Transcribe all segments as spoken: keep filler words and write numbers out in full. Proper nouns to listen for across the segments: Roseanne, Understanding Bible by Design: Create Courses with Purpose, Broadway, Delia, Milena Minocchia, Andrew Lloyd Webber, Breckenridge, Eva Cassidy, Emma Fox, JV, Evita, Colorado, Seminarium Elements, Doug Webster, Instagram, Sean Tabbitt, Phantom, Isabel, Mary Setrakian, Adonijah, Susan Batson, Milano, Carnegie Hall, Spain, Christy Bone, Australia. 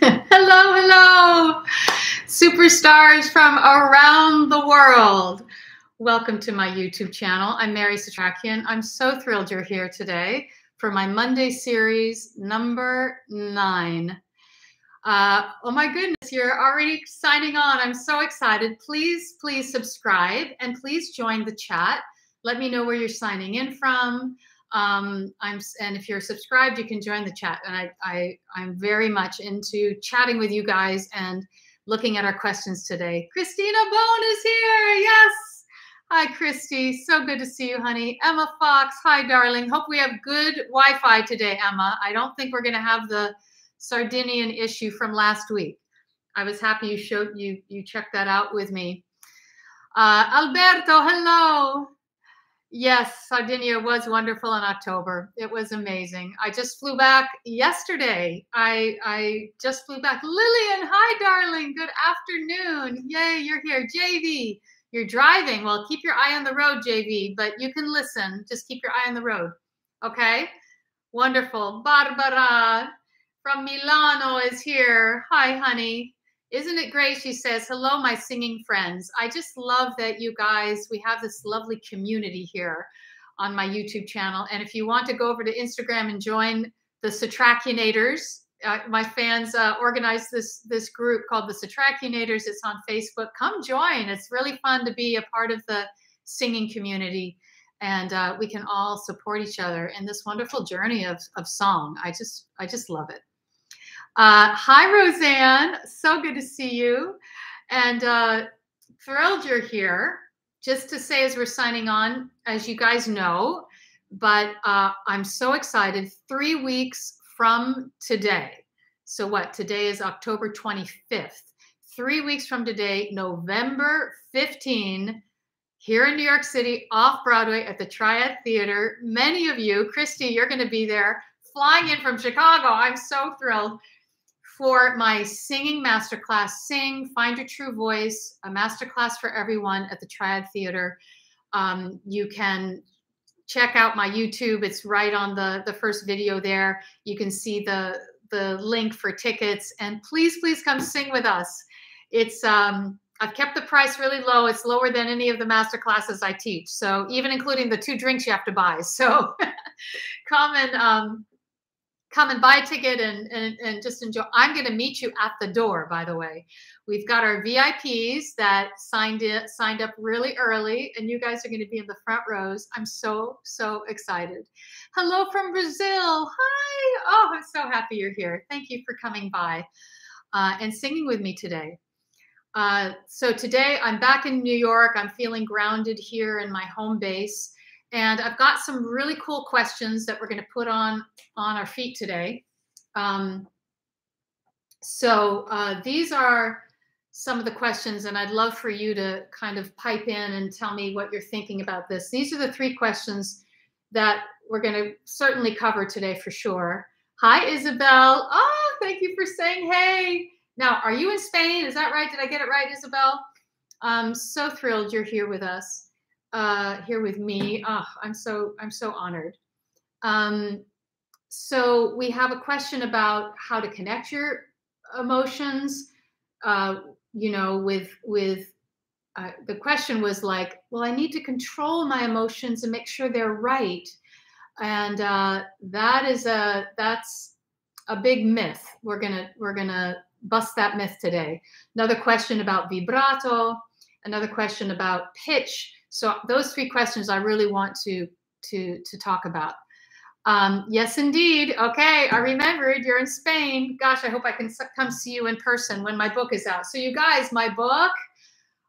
Hello, hello, superstars from around the world. Welcome to my YouTube channel. I'm Mary Setrakian. I'm so thrilled you're here today for my Monday series number nine. Uh, oh my goodness, you're already signing on. I'm so excited. Please, please subscribe and please join the chat. Let me know where you're signing in from. Um, I'm, and if you're subscribed, you can join the chat. And I, I, I'm very much into chatting with you guys and looking at our questions today. Christina Bone is here. Yes. Hi, Christy. So good to see you, honey. Emma Fox. Hi, darling. Hope we have good Wi-Fi today, Emma. I don't think we're going to have the Sardinian issue from last week. I was happy you showed you, you checked that out with me. Uh, Alberto, hello. Yes, Sardinia was wonderful in October. It was amazing. I just flew back yesterday. I, I just flew back. Lillian, hi, darling. Good afternoon. Yay, you're here. J V, you're driving. Well, keep your eye on the road, J V, but you can listen. Just keep your eye on the road. Okay? Wonderful. Barbara from Milano is here. Hi, honey. Isn't it great? She says, hello, my singing friends. I just love that you guys, we have this lovely community here on my YouTube channel. And if you want to go over to Instagram and join the Setrakianators, uh, my fans uh, organized this, this group called the Setrakianators. It's on Facebook. Come join. It's really fun to be a part of the singing community. And uh, we can all support each other in this wonderful journey of, of song. I just, I just love it. Uh, hi, Roseanne. So good to see you. And uh, thrilled you're here. Just to say as we're signing on, as you guys know, but uh, I'm so excited. Three weeks from today. So what? Today is October twenty-fifth. Three weeks from today, November fifteenth, here in New York City, off-Broadway at the Triad Theater. Many of you, Christy, you're going to be there, flying in from Chicago. I'm so thrilled. For my singing masterclass, Sing, Find Your True Voice, a masterclass for everyone at the Triad Theater. Um, you can check out my YouTube. It's right on the, the first video there. You can see the, the link for tickets. And please, please come sing with us. It's um, I've kept the price really low. It's lower than any of the masterclasses I teach. So even including the two drinks you have to buy. So come and... Um, Come and buy a ticket and, and, and just enjoy. I'm going to meet you at the door, by the way. We've got our V I Ps that signed it, signed up really early, and you guys are going to be in the front rows. I'm so, so excited. Hello from Brazil. Hi. Oh, I'm so happy you're here. Thank you for coming by uh, and singing with me today. Uh, so today I'm back in New York. I'm feeling grounded here in my home base. And I've got some really cool questions that we're going to put on, on our feet today. Um, so uh, these are some of the questions, and I'd love for you to kind of pipe in and tell me what you're thinking about this. These are the three questions that we're going to certainly cover today for sure. Hi, Isabel. Oh, thank you for saying hey. Now, are you in Spain? Is that right? Did I get it right, Isabel? I'm so thrilled you're here with us. Uh, here with me. Oh, I'm so, I'm so honored. Um, so we have a question about how to connect your emotions. Uh, you know, with, with, uh, the question was like, well, I need to control my emotions and make sure they're right. And, uh, that is a, that's a big myth. We're gonna, we're gonna bust that myth today. Another question about vibrato, another question about pitch. So those three questions I really want to, to, to talk about. Um, yes, indeed. Okay, I remembered you're in Spain. Gosh, I hope I can come see you in person when my book is out. So you guys, my book,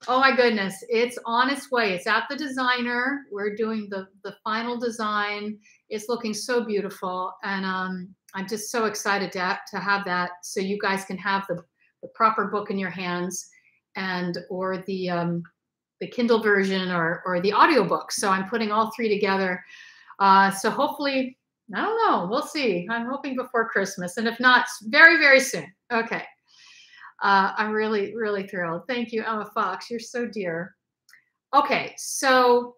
oh my goodness, it's on its way. It's at the designer. We're doing the, the final design. It's looking so beautiful. And um, I'm just so excited to have, to have that so you guys can have the, the proper book in your hands and or the... Um, the Kindle version or, or the audiobook. So I'm putting all three together. Uh, so hopefully, I don't know, we'll see. I'm hoping before Christmas. And if not, very, very soon. Okay. Uh, I'm really, really thrilled. Thank you, Emma Fox. You're so dear. Okay. So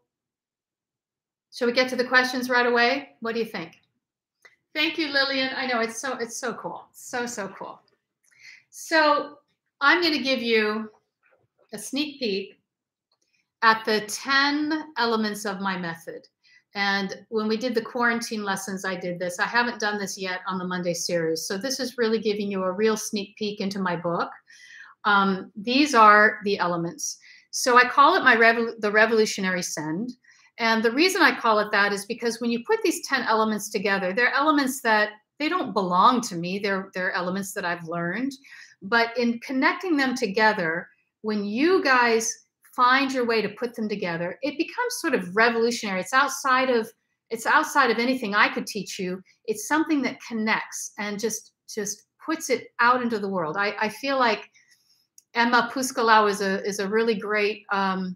shall we get to the questions right away? What do you think? Thank you, Lillian. I know it's so, it's so cool. So, so cool. So I'm going to give you a sneak peek at the ten elements of my method. And when we did the quarantine lessons, I did this. I haven't done this yet on the Monday series. So this is really giving you a real sneak peek into my book. Um, these are the elements. So I call it my rev- the revolutionary send. And the reason I call it that is because when you put these ten elements together, they're elements that they don't belong to me. They're, they're elements that I've learned. But in connecting them together, when you guys find your way to put them together, it becomes sort of revolutionary. It's outside of, it's outside of anything I could teach you. It's something that connects and just, just puts it out into the world. I, I feel like Emma Puscalau is a, is a really great um,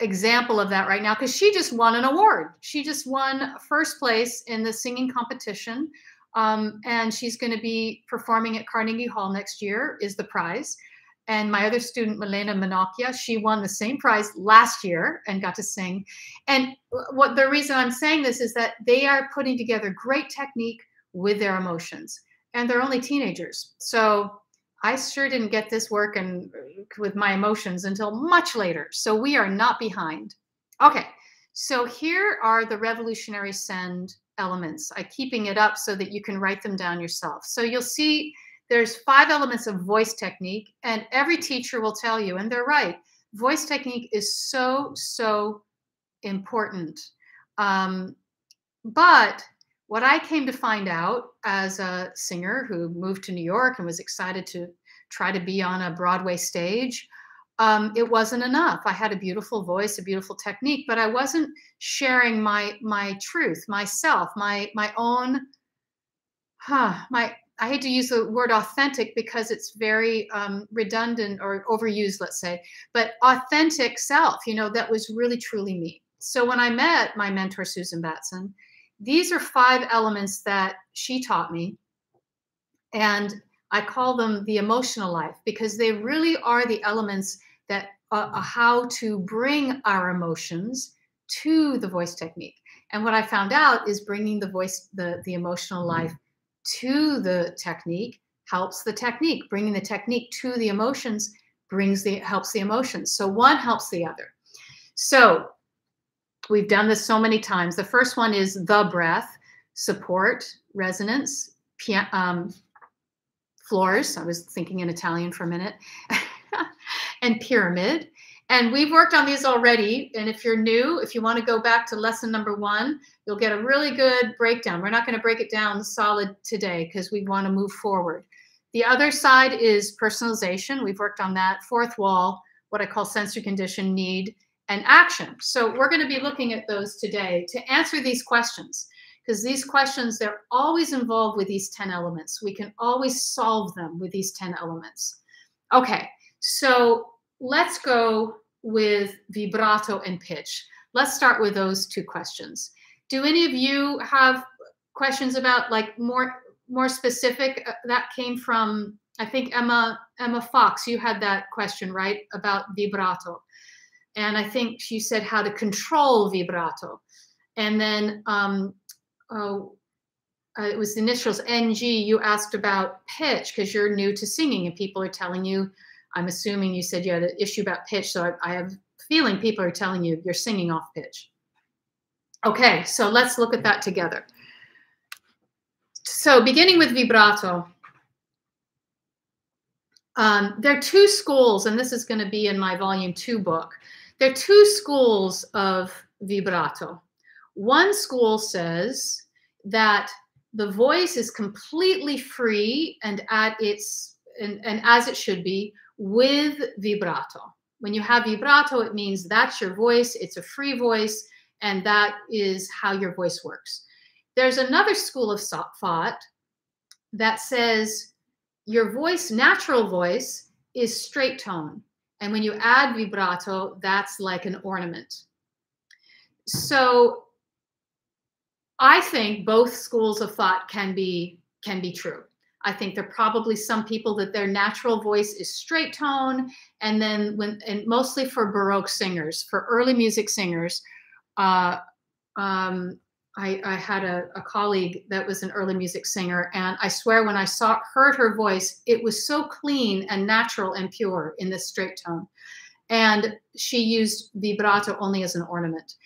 example of that right now, because she just won an award. She just won first place in the singing competition. Um, and she's going to be performing at Carnegie Hall next year is the prize. And my other student, Milena Minocchia, she won the same prize last year and got to sing. And what the reason I'm saying this is that they are putting together great technique with their emotions. And they're only teenagers. So I sure didn't get this work and with my emotions until much later. So we are not behind. Okay, so here are the revolutionary send elements. I'm keeping it up so that you can write them down yourself. So you'll see there's five elements of voice technique, and every teacher will tell you, and they're right, voice technique is so, so important. Um, but what I came to find out as a singer who moved to New York and was excited to try to be on a Broadway stage, um, it wasn't enough. I had a beautiful voice, a beautiful technique, but I wasn't sharing my my truth, myself, my my own, huh, my, I hate to use the word authentic because it's very um, redundant or overused, let's say, but authentic self, you know, that was really, truly me. So when I met my mentor, Susan Batson, these are five elements that she taught me. And I call them the emotional life because they really are the elements that uh, how to bring our emotions to the voice technique. And what I found out is bringing the voice, the, the emotional life to the technique helps the technique. Bringing the technique to the emotions brings the helps the emotions. So one helps the other. So we've done this so many times. The first one is the breath, support, resonance, um, floors. I was thinking in Italian for a minute, and pyramid. And we've worked on these already. And if you're new, if you want to go back to lesson number one, you'll get a really good breakdown. We're not going to break it down solid today because we want to move forward. The other side is personalization. We've worked on that. Fourth wall, what I call sensory condition, need, and action. So we're going to be looking at those today to answer these questions because these questions, they're always involved with these ten elements. We can always solve them with these ten elements. Okay, so let's go with vibrato and pitch. Let's start with those two questions. Do any of you have questions about like more more specific? Uh, that came from, I think, Emma Emma Fox. You had that question, right, about vibrato. And I think she said how to control vibrato. And then um, oh, uh, it was the initials N G. You asked about pitch because you're new to singing and people are telling you, I'm assuming you said you had an issue about pitch, so I, I have a feeling people are telling you you're singing off pitch. Okay, so let's look at that together. So beginning with vibrato, um, there are two schools, and this is going to be in my volume two book. There are two schools of vibrato. One school says that the voice is completely free and at its and, and as it should be, with vibrato. When you have vibrato, it means that's your voice, it's a free voice, and that is how your voice works. There's another school of thought that says your voice, natural voice, is straight tone. And when you add vibrato, that's like an ornament. So I think both schools of thought can be, can be true. I think there are probably some people that their natural voice is straight tone. And then when, and mostly for Baroque singers, for early music singers, uh, um, I, I had a, a colleague that was an early music singer, and I swear when I saw heard her voice, it was so clean and natural and pure in this straight tone. And she used vibrato only as an ornament.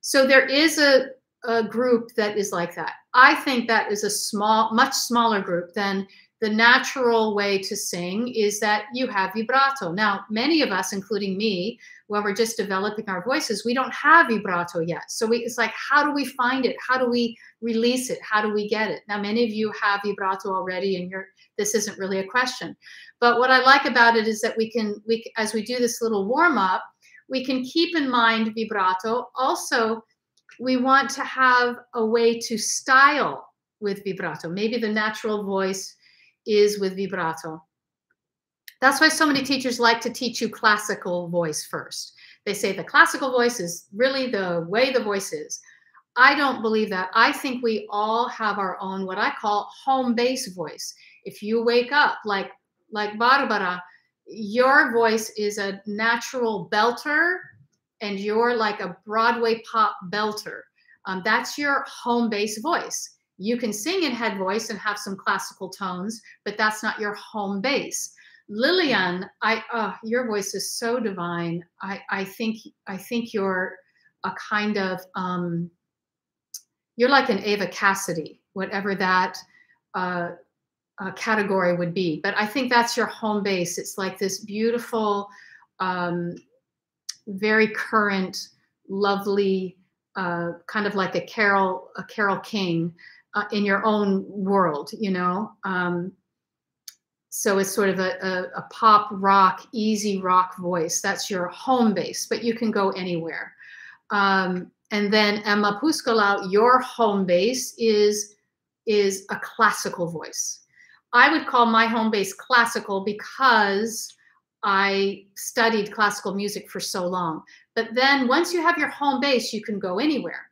So there is a, a group that is like that. I think that is a small, much smaller group than the natural way to sing is that you have vibrato. Now, many of us, including me, when we're just developing our voices, we don't have vibrato yet. So we, it's like, how do we find it? How do we release it? How do we get it? Now, many of you have vibrato already, and you're, this isn't really a question. But what I like about it is that we can, we, as we do this little warm up, we can keep in mind vibrato. Also, we want to have a way to style with vibrato. Maybe the natural voice is with vibrato. That's why so many teachers like to teach you classical voice first. They say the classical voice is really the way the voice is. I don't believe that. I think we all have our own, what I call home base voice. If you wake up like, like Barbara, your voice is a natural belter and you're like a Broadway pop belter. Um, that's your home base voice. You can sing in head voice and have some classical tones, but that's not your home base. Lillian, I, uh, your voice is so divine. I, I think, I think you're a kind of, um, you're like an Eva Cassidy, whatever that uh, uh, category would be. But I think that's your home base. It's like this beautiful, um, very current, lovely, uh, kind of like a Carol, a Carol King. Uh, in your own world, you know? Um, so it's sort of a, a, a pop rock, easy rock voice. That's your home base, but you can go anywhere. Um, and then Emma Puscalau, your home base is, is a classical voice. I would call my home base classical because I studied classical music for so long. But then once you have your home base, you can go anywhere.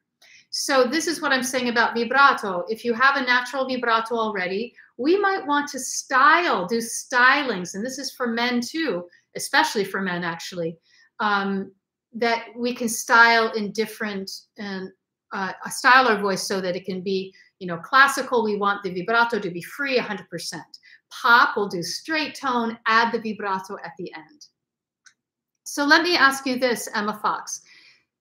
So this is what I'm saying about vibrato. If you have a natural vibrato already, we might want to style, do stylings. And this is for men too, especially for men actually, um, that we can style in different, and uh, a style our voice so that it can be, you know, classical. We want the vibrato to be free one hundred percent. Pop will do straight tone, add the vibrato at the end. So let me ask you this, Emma Fox.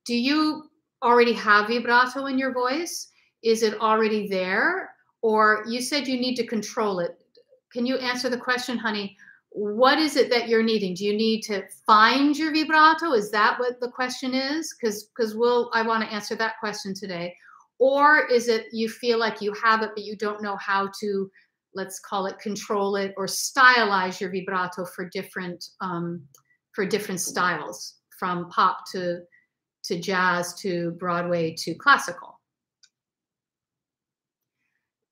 Do you already have vibrato in your voice? Is it already there? Or you said you need to control it. Can you answer the question, honey? What is it that you're needing? Do you need to find your vibrato? Is that what the question is? Because because we'll, I want to answer that question today. Or is it you feel like you have it, but you don't know how to, let's call it, control it or stylize your vibrato for different, um, for different styles, from pop to to jazz, to Broadway, to classical.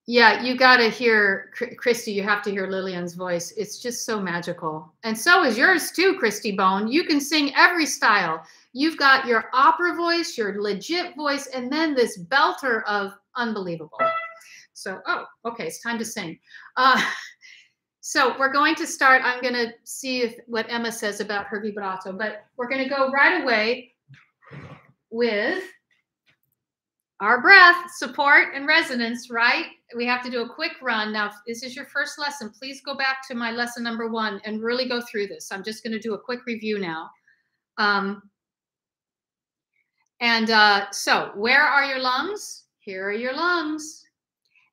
Yeah, you gotta hear, Christy, you have to hear Lillian's voice. It's just so magical. And so is yours too, Christy Bone. You can sing every style. You've got your opera voice, your legit voice, and then this belter of unbelievable. So, oh, okay, it's time to sing. Uh, So we're going to start, I'm gonna see if, what Emma says about her vibrato, but we're gonna go right away with our breath, support, and resonance, right? We have to do a quick run. Now, if this is your first lesson, please go back to my lesson number one and really go through this. I'm just going to do a quick review now. Um, and uh, so where are your lungs? Here are your lungs.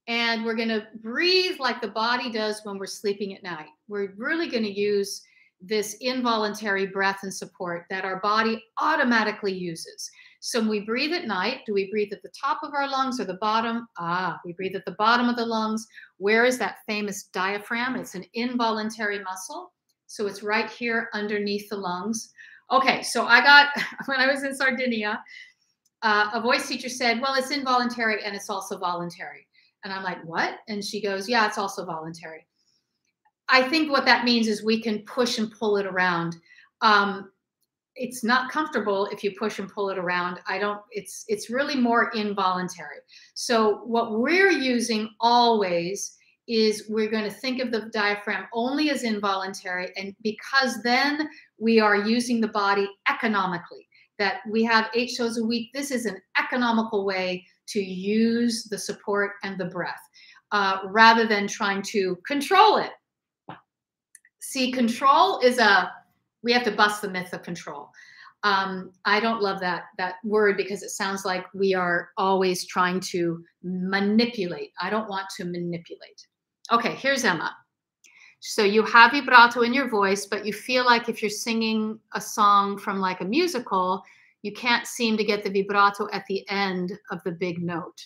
And we're going to breathe like the body does when we're sleeping at night. We're really going to use this involuntary breath and support that our body automatically uses. So when we breathe at night, do we breathe at the top of our lungs or the bottom? Ah, we breathe at the bottom of the lungs. Where is that famous diaphragm? It's an involuntary muscle. So it's right here underneath the lungs. Okay, so I got, when I was in Sardinia, uh, a voice teacher said, well, it's involuntary and it's also voluntary. And I'm like, what? And she goes, yeah, it's also voluntary. I think what that means is we can push and pull it around. Um, it's not comfortable if you push and pull it around. I don't, it's, it's really more involuntary. So what we're using always is we're going to think of the diaphragm only as involuntary. And because then we are using the body economically, that we have eight shows a week. This is an economical way to use the support and the breath uh, rather than trying to control it. See, control is a, we have to bust the myth of control. Um, I don't love that, that word because it sounds like we are always trying to manipulate. I don't want to manipulate. Okay, here's Emma. So you have vibrato in your voice, but you feel like if you're singing a song from like a musical, you can't seem to get the vibrato at the end of the big note.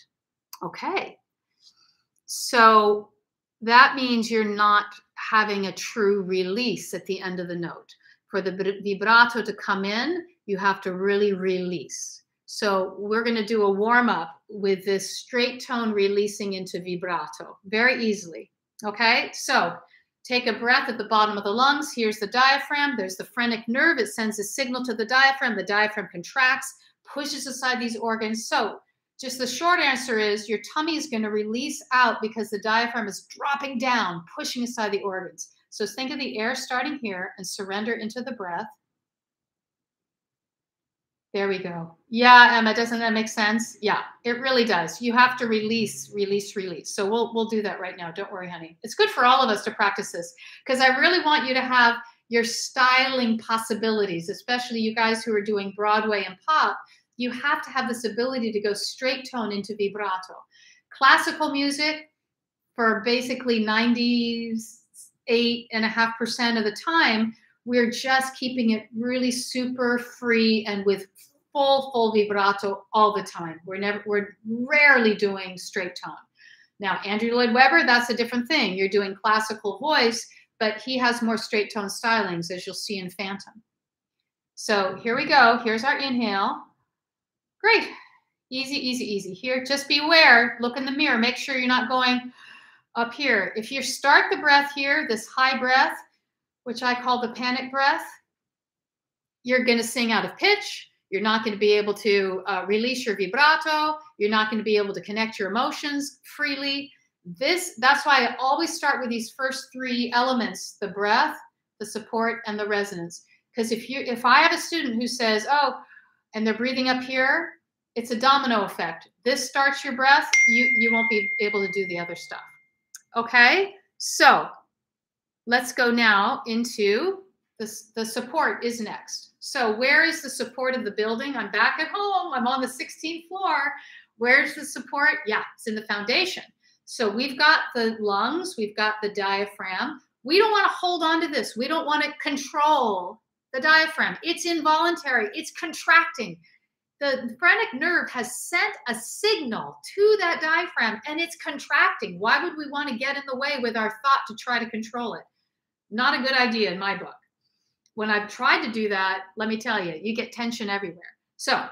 Okay. So that means you're not having a true release at the end of the note. For the vibrato to come in, you have to really release. So we're going to do a warm up with this straight tone releasing into vibrato very easily. Okay. So take a breath at the bottom of the lungs. Here's the diaphragm. There's the phrenic nerve. It sends a signal to the diaphragm. The diaphragm contracts, pushes aside these organs. So just the short answer is your tummy is going to release out because the diaphragm is dropping down, pushing aside the organs. So think of the air starting here and surrender into the breath. There we go. Yeah, Emma, doesn't that make sense? Yeah, it really does. You have to release, release, release. So we'll we'll do that right now. Don't worry, honey. It's good for all of us to practice this because I really want you to have your styling possibilities, especially you guys who are doing Broadway and pop. You have to have this ability to go straight tone into vibrato. Classical music for basically ninety-eight and a half percent of the time, we're just keeping it really super free and with full, full vibrato all the time. We're never, we're rarely doing straight tone. Now, Andrew Lloyd Webber, that's a different thing. You're doing classical voice, but he has more straight tone stylings as you'll see in Phantom. So here we go. Here's our inhale. Great. Easy, easy, easy. Here, just beware. Look in the mirror. Make sure you're not going up here. If you start the breath here, this high breath, which I call the panic breath, you're going to sing out of pitch. You're not going to be able to uh, release your vibrato. You're not going to be able to connect your emotions freely. This, that's why I always start with these first three elements, the breath, the support, and the resonance. Because if you, if I have a student who says, oh, and they're breathing up here, it's a domino effect. This starts your breath. You, you won't be able to do the other stuff. Okay. So let's go now into this. The support is next. So where is the support of the building? I'm back at home. I'm on the sixteenth floor. Where's the support? Yeah, it's in the foundation. So we've got the lungs. We've got the diaphragm. We don't want to hold on to this. We don't want to control the diaphragm. It's involuntary. It's contracting. The phrenic nerve has sent a signal to that diaphragm and it's contracting. Why would we want to get in the way with our thought to try to control it? Not a good idea in my book. When I've tried to do that, let me tell you, you get tension everywhere. So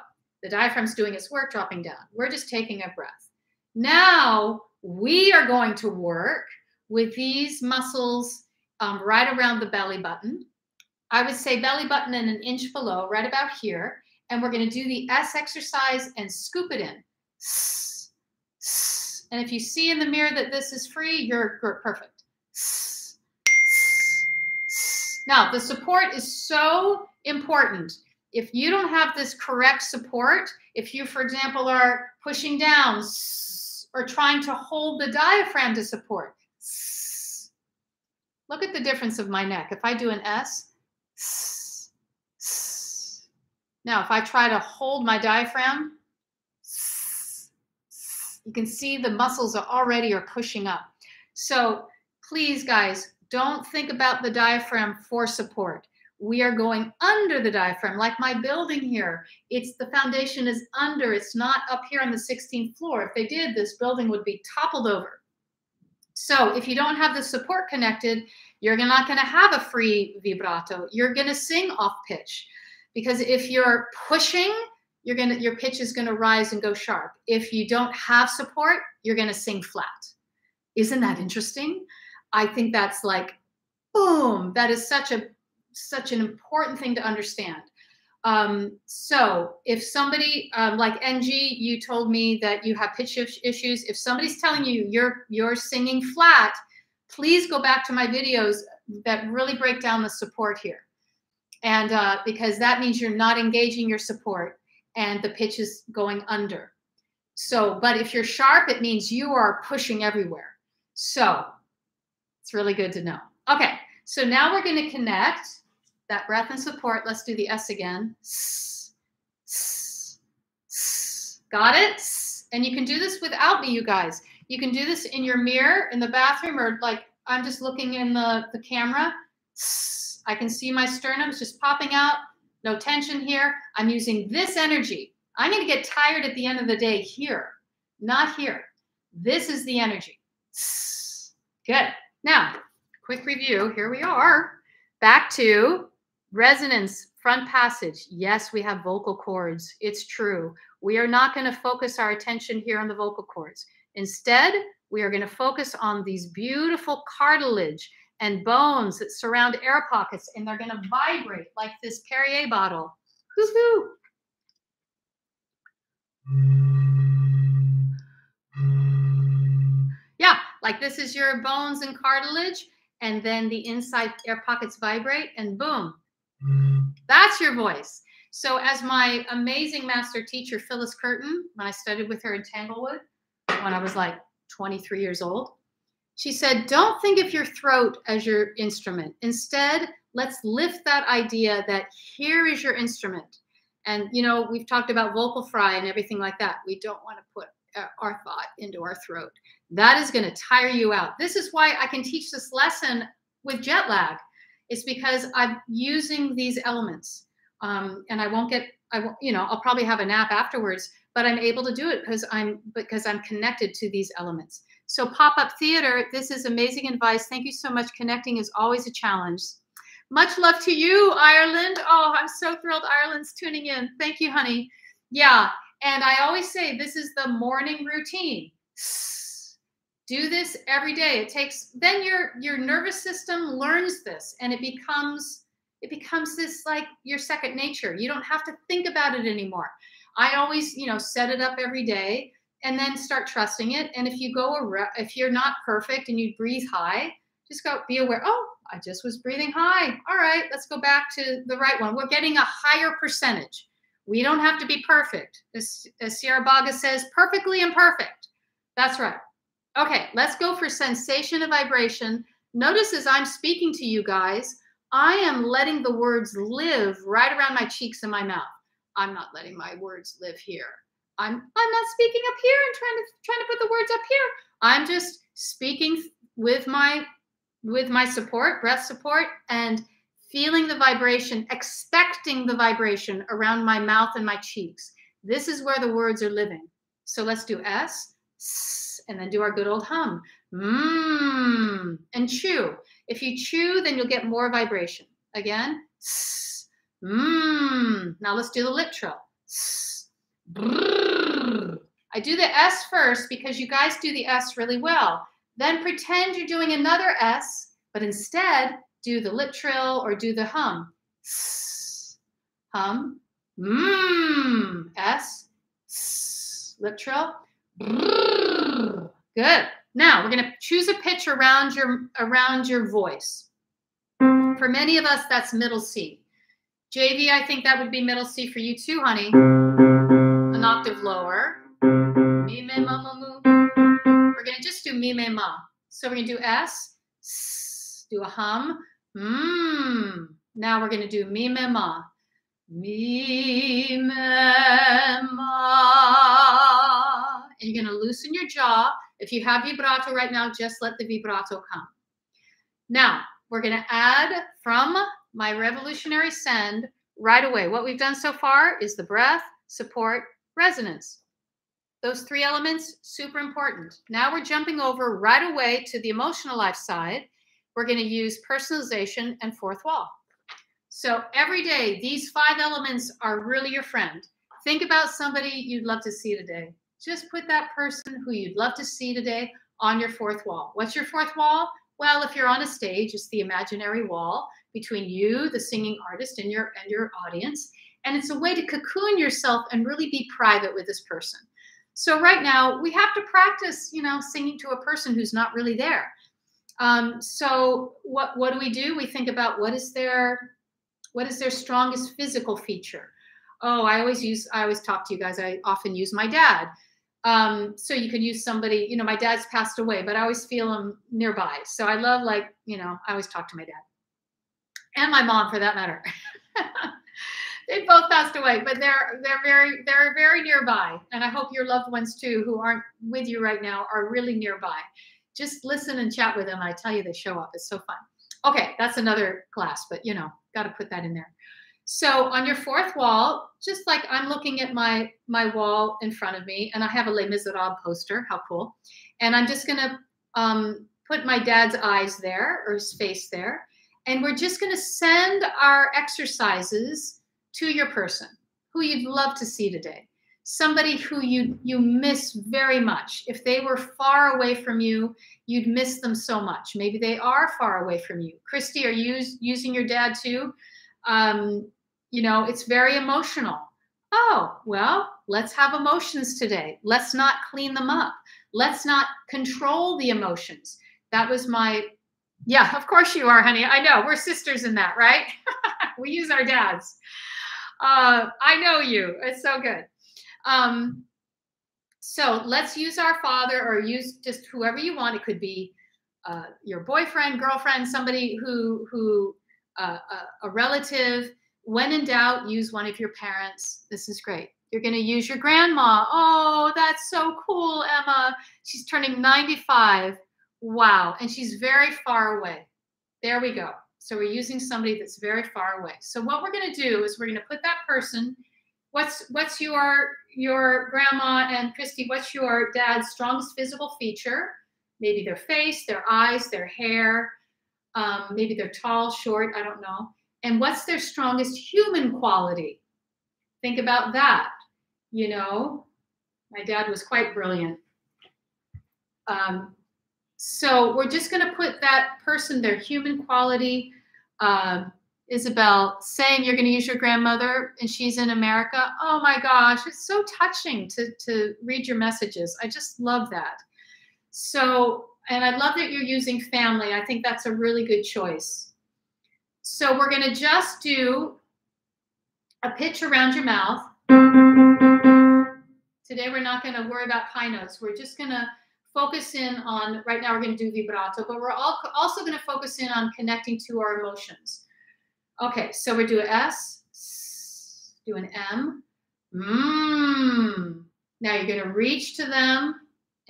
the diaphragm's doing its work, dropping down. We're just taking a breath. Now we are going to work with these muscles um, right around the belly button. I would say belly button and an inch below, right about here. And we're going to do the S exercise and scoop it in. And if you see in the mirror that this is free, you're, you're perfect. Now, the support is so important. If you don't have this correct support, if you, for example, are pushing down or trying to hold the diaphragm to support, look at the difference of my neck. If I do an S, now if I try to hold my diaphragm, you can see the muscles are already are pushing up. So please, guys, don't think about the diaphragm for support. We are going under the diaphragm, like my building here. It's the foundation is under. It's not up here on the sixteenth floor. If they did, this building would be toppled over. So if you don't have the support connected, you're not going to have a free vibrato. You're going to sing off pitch because if you're pushing, you're going to, your pitch is going to rise and go sharp. If you don't have support, you're going to sing flat. Isn't that interesting? I think that's like, boom, that is such a, such an important thing to understand. Um, so if somebody um, like N G, you told me that you have pitch issues. If somebody's telling you you're, you're singing flat, please go back to my videos that really break down the support here. And uh, because that means you're not engaging your support and the pitch is going under. So, but if you're sharp, it means you are pushing everywhere. So it's really good to know. Okay, so now we're going to connect that breath and support. Let's do the S again. S, S, S. Got it? S. And you can do this without me, you guys. You can do this in your mirror, in the bathroom, or like I'm just looking in the, the camera. S. I can see my sternum's just popping out. No tension here. I'm using this energy. I'm going to get tired at the end of the day here, not here. This is the energy. Good. Now, quick review. Here we are. Back to resonance, front passage. Yes, we have vocal cords. It's true. We are not going to focus our attention here on the vocal cords. Instead, we are going to focus on these beautiful cartilage and bones that surround air pockets, and they're going to vibrate like this Perrier bottle. Woo-hoo! Yeah, like this is your bones and cartilage, and then the inside air pockets vibrate, and boom, that's your voice. So as my amazing master teacher, Phyllis Curtin, when I studied with her in Tanglewood, when I was like twenty-three years old, she said, don't think of your throat as your instrument. Instead, let's lift that idea that here is your instrument. And, you know, we've talked about vocal fry and everything like that. We don't want to put our thought into our throat. That is going to tire you out. This is why I can teach this lesson with jet lag. It's because I'm using these elements. Um, and I won't get, I won't, you know, I'll probably have a nap afterwards, but I'm able to do it because I'm, because I'm connected to these elements. So pop-up theater, this is amazing advice. Thank you so much. Connecting is always a challenge. Much love to you, Ireland. Oh, I'm so thrilled Ireland's tuning in. Thank you, honey. Yeah, and I always say this is the morning routine. Do this every day. It takes, then your your nervous system learns this, and it becomes it becomes this like your second nature. You don't have to think about it anymore. I always, you know, set it up every day and then start trusting it. And if you go around, if you're not perfect and you breathe high, just go be aware. Oh, I just was breathing high. All right, let's go back to the right one. We're getting a higher percentage. We don't have to be perfect. As, as Sierra Boggess says, perfectly imperfect. That's right. Okay, let's go for sensation of vibration. Notice as I'm speaking to you guys, I am letting the words live right around my cheeks and my mouth. I'm not letting my words live here. I'm, I'm not speaking up here and trying to, trying to put the words up here. I'm just speaking with my with my support, breath support, and feeling the vibration, expecting the vibration around my mouth and my cheeks. This is where the words are living. So let's do S, S, and then do our good old hum. Mmm, and chew. If you chew, then you'll get more vibration. Again, S, mmm. Now let's do the lip trill. S, brrr. I do the S first because you guys do the S really well. Then pretend you're doing another S, but instead do the lip trill or do the hum. S, hum, mmm, S, S, lip trill. Brrr. Good. Now we're going to choose a pitch around your, around your voice. For many of us, that's middle C. J V, I think that would be middle C for you too, honey. An octave lower. Me, me, mama, moo. We're going to just do mi, me, ma. So we're going to do S, S, do a hum, mmm. Now we're going to do mi, me, ma. Mi, me, ma. And you're going to loosen your jaw. If you have vibrato right now, just let the vibrato come. Now, we're going to add from my revolutionary send right away. What we've done so far is the breath, support, resonance. Those three elements, super important. Now we're jumping over right away to the emotional life side. We're going to use personalization and fourth wall. So every day, these five elements are really your friend. Think about somebody you'd love to see today. Just put that person who you'd love to see today on your fourth wall. What's your fourth wall? Well, if you're on a stage, it's the imaginary wall between you, the singing artist, and your, and your audience. And it's a way to cocoon yourself and really be private with this person. So right now we have to practice, you know, singing to a person who's not really there. Um, so what, what do we do? We think about what is their, what is their strongest physical feature? Oh, I always use, I always talk to you guys. I often use my dad. Um, so you can use somebody, you know, my dad's passed away, but I always feel him nearby. So I love, like, you know, I always talk to my dad and my mom for that matter. They both passed away, but they're, they're very, they're very nearby. And I hope your loved ones too, who aren't with you right now, are really nearby. Just listen and chat with them. I tell you, they show up. It's so fun. Okay. That's another class, but you know, got to put that in there. So on your fourth wall, just like I'm looking at my, my wall in front of me, and I have a Les Miserables poster, how cool. And I'm just going to um, put my dad's eyes there, or his face there. And we're just going to send our exercises to your person, who you'd love to see today. Somebody who you, you miss very much. If they were far away from you, you'd miss them so much. Maybe they are far away from you. Christy, are you using your dad too? Um, you know, it's very emotional. Oh, well, let's have emotions today. Let's not clean them up. Let's not control the emotions. That was my, yeah, of course you are, honey. I know, we're sisters in that, right? We use our dads. Uh, I know you, it's so good. Um, so let's use our father, or use just whoever you want. It could be uh, your boyfriend, girlfriend, somebody who, who, Uh, a, a relative. When in doubt, use one of your parents. This is great. You're going to use your grandma. Oh, that's so cool, Emma. She's turning ninety-five. Wow. And she's very far away. There we go. So we're using somebody that's very far away. So what we're going to do is we're going to put that person. What's, what's your, your grandma and Christy, what's your dad's strongest physical feature? Maybe their face, their eyes, their hair. Um, maybe they're tall, short, I don't know. And what's their strongest human quality? Think about that. You know, my dad was quite brilliant. Um, so we're just going to put that person, their human quality. Uh, Isabel saying you're going to use your grandmother and she's in America. Oh my gosh, it's so touching to, to read your messages. I just love that. So, and I love that you're using family. I think that's a really good choice. So we're going to just do a pitch around your mouth. Today we're not going to worry about high notes. We're just going to focus in on, right now we're going to do vibrato, but we're also going to focus in on connecting to our emotions. Okay, so we do an S, do an M. Mm. Now you're going to reach to them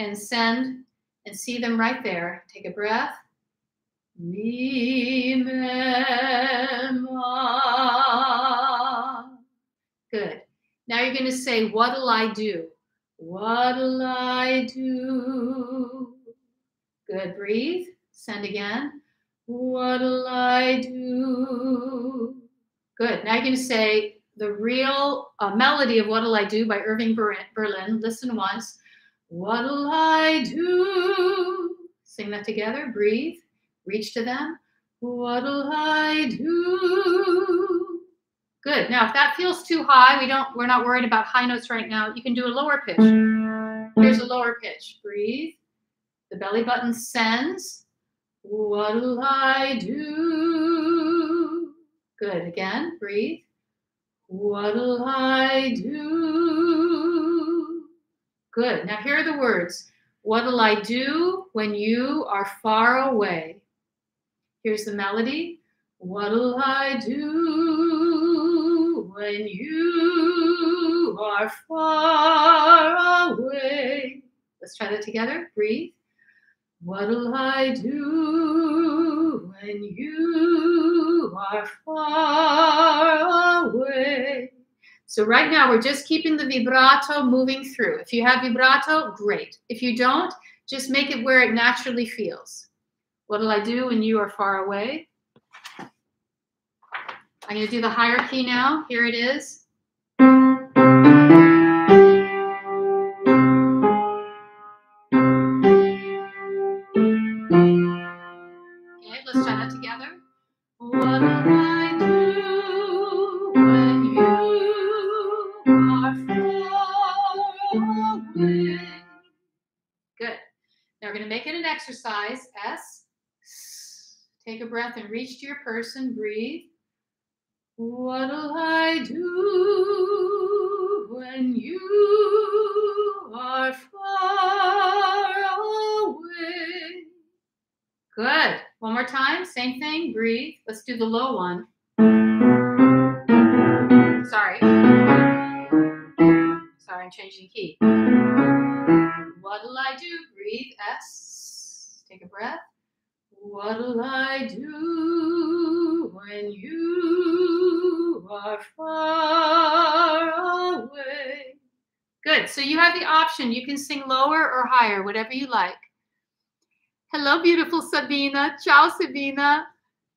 and send, and see them right there. Take a breath. Good. Now you're going to say, what'll I do? What'll I do? Good. Breathe. Send again. What'll I do? Good. Now you're going to say the real uh, melody of What'll I Do by Irving Berlin. Listen once. What'll I do? Sing that together. Breathe. Reach to them. What'll I do? Good. Now, if that feels too high, we don't, we're not worried about high notes right now. You can do a lower pitch. Here's a lower pitch. Breathe. The belly button sends. What'll I do? Good. Again. Breathe. What'll I do? Good. Now here are the words. What'll I do when you are far away? Here's the melody. What'll I do when you are far away? Let's try that together. Breathe. What'll I do when you are far away? So right now, we're just keeping the vibrato moving through. If you have vibrato, great. If you don't, just make it where it naturally feels. What'll I do when you are far away? I'm going to do the higher key now. Here it is. Okay, let's try that together. What'll I do when you... Good. Now we're going to make it an exercise. S. Take a breath and reach to your person. Breathe. What'll I do when you are far away. Good. One more time. Same thing. Breathe. Let's do the low one. Sorry. Sorry, I'm changing key. What'll I do? Breathe. S. Take a breath. What'll I do when you are far away? Good. So you have the option. You can sing lower or higher, whatever you like. Hello, beautiful Sabina. Ciao, Sabina.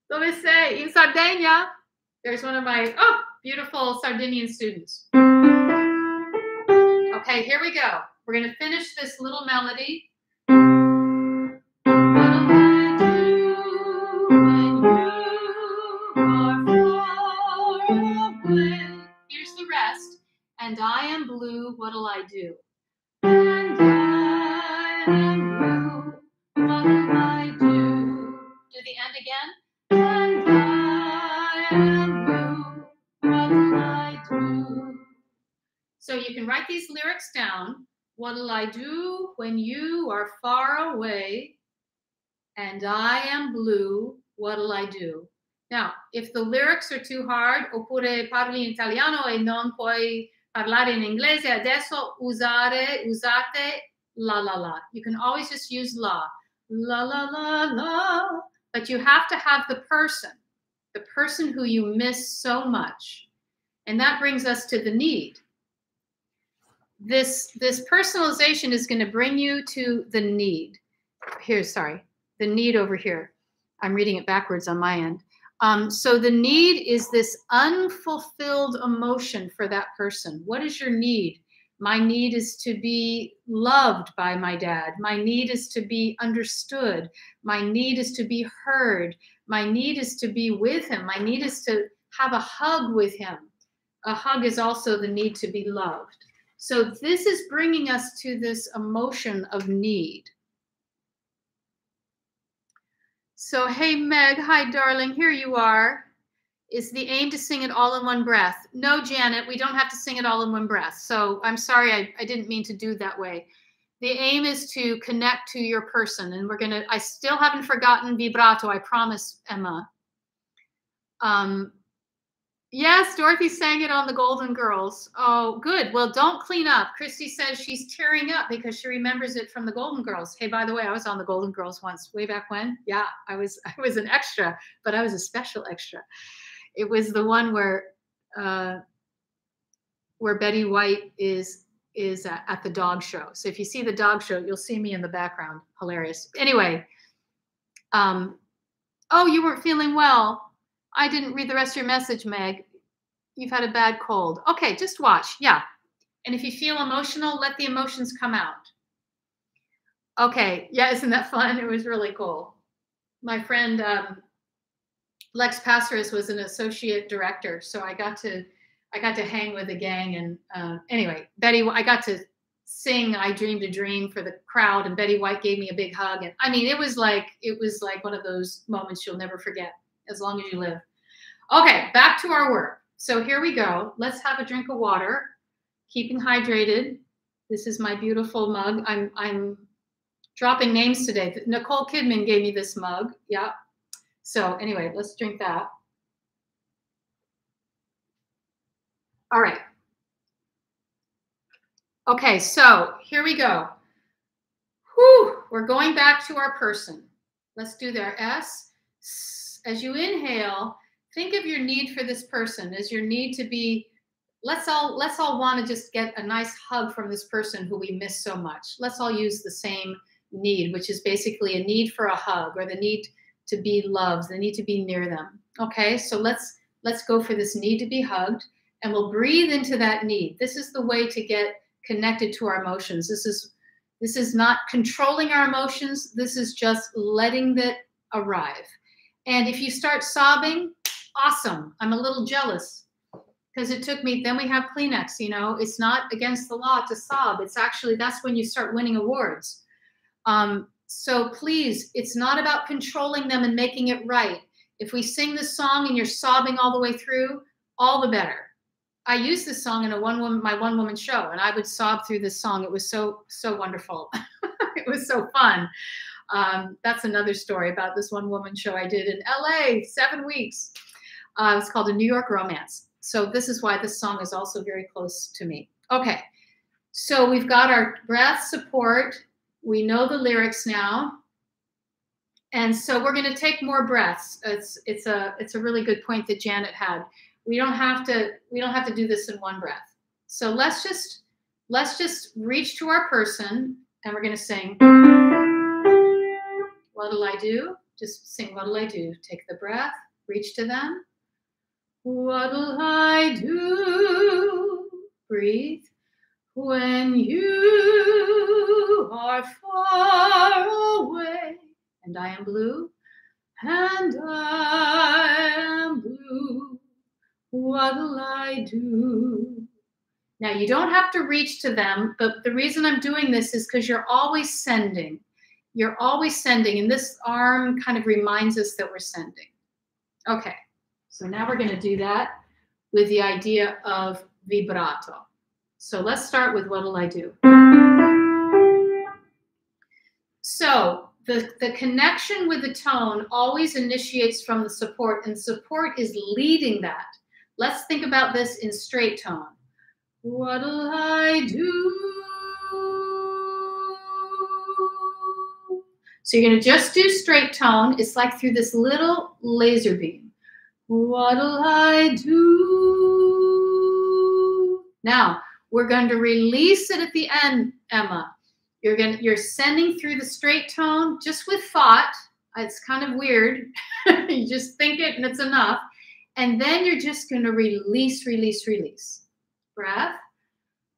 Dove sei? In Sardinia. There's one of my, oh, beautiful Sardinian students. Okay, here we go. We're going to finish this little melody. And I am blue, what'll I do? And I am blue, what'll I do? Do the end again. And I am blue, what'll I do? So you can write these lyrics down. What'll I do when you are far away? And I am blue, what'll I do? Now, if the lyrics are too hard, oppure parli in italiano e non puoi parlare in inglese, adesso usare, usate, la, la, la. You can always just use la. La, la, la, la. But you have to have the person, the person who you miss so much. And that brings us to the need. This, this personalization is going to bring you to the need. Here, sorry, the need over here. I'm reading it backwards on my end. Um, so the need is this unfulfilled emotion for that person. What is your need? My need is to be loved by my dad. My need is to be understood. My need is to be heard. My need is to be with him. My need is to have a hug with him. A hug is also the need to be loved. So this is bringing us to this emotion of need. So, hey, Meg. Hi, darling. Here you are. Is the aim to sing it all in one breath? No, Janet, we don't have to sing it all in one breath. So I'm sorry, I, I didn't mean to do that way. The aim is to connect to your person. And we're going to, I still haven't forgotten vibrato. I promise, Emma. Um, yes, Dorothy sang it on the Golden Girls. Oh, good. Well, don't clean up. Christy says she's tearing up because she remembers it from the Golden Girls. Hey, by the way, I was on the Golden Girls once, way back when. Yeah, I was I was an extra, but I was a special extra. It was the one where uh, where Betty White is is uh, at the dog show. So if you see the dog show, you'll see me in the background. Hilarious. Anyway, um, oh, you weren't feeling well. I didn't read the rest of your message, Meg. You've had a bad cold. Okay, just watch. Yeah. And if you feel emotional, let the emotions come out. Okay. Yeah, isn't that fun? It was really cool. My friend um, Lex Passeris was an associate director, so I got to I got to hang with the gang. And uh, anyway, Betty, I got to sing "I Dreamed a Dream" for the crowd, and Betty White gave me a big hug. And I mean, it was like it was like one of those moments you'll never forget as long as you live. Okay, back to our work. So here we go. Let's have a drink of water, keeping hydrated. This is my beautiful mug. I'm, I'm dropping names today. Nicole Kidman gave me this mug. Yeah. So anyway, let's drink that. All right. Okay, so here we go. Whew, we're going back to our person. Let's do their S. As you inhale, think of your need for this person as your need to be, let's all, let's all want to just get a nice hug from this person who we miss so much. Let's all use the same need, which is basically a need for a hug or the need to be loved, the need to be near them. Okay, so let's, let's go for this need to be hugged, and we'll breathe into that need. This is the way to get connected to our emotions. This is, this is not controlling our emotions. This is just letting it arrive. And if you start sobbing, awesome. I'm a little jealous because it took me, then we have Kleenex, you know, it's not against the law to sob. It's actually, that's when you start winning awards. Um, so please, it's not about controlling them and making it right. If we sing this song and you're sobbing all the way through, all the better. I used this song in a one woman, my one woman show, and I would sob through this song. It was so, so wonderful. It was so fun. Um, that's another story about this one woman show I did in L A, seven weeks. Uh, it's called A New York Romance. So this is why this song is also very close to me. Okay. So we've got our breath support. We know the lyrics now. And so we're going to take more breaths. It's, it's a, it's a really good point that Janet had. We don't have to, we don't have to do this in one breath. So let's just, let's just reach to our person and we're going to sing. What'll I do? Just sing, what'll I do? Take the breath, reach to them. What'll I do? Breathe. When you are far away. And I am blue. And I am blue. What'll I do? Now, you don't have to reach to them, but the reason I'm doing this is because you're always sending. You're always sending, and this arm kind of reminds us that we're sending. Okay, so now we're going to do that with the idea of vibrato. So let's start with what'll I do? So the, the connection with the tone always initiates from the support, and support is leading that. Let's think about this in straight tone. What'll I do? So you're going to just do straight tone. It's like through this little laser beam. What'll I do? Now, we're going to release it at the end, Emma. You're, going to, you're sending through the straight tone just with thought. It's kind of weird. You just think it and it's enough. And then you're just going to release, release, release. Breath.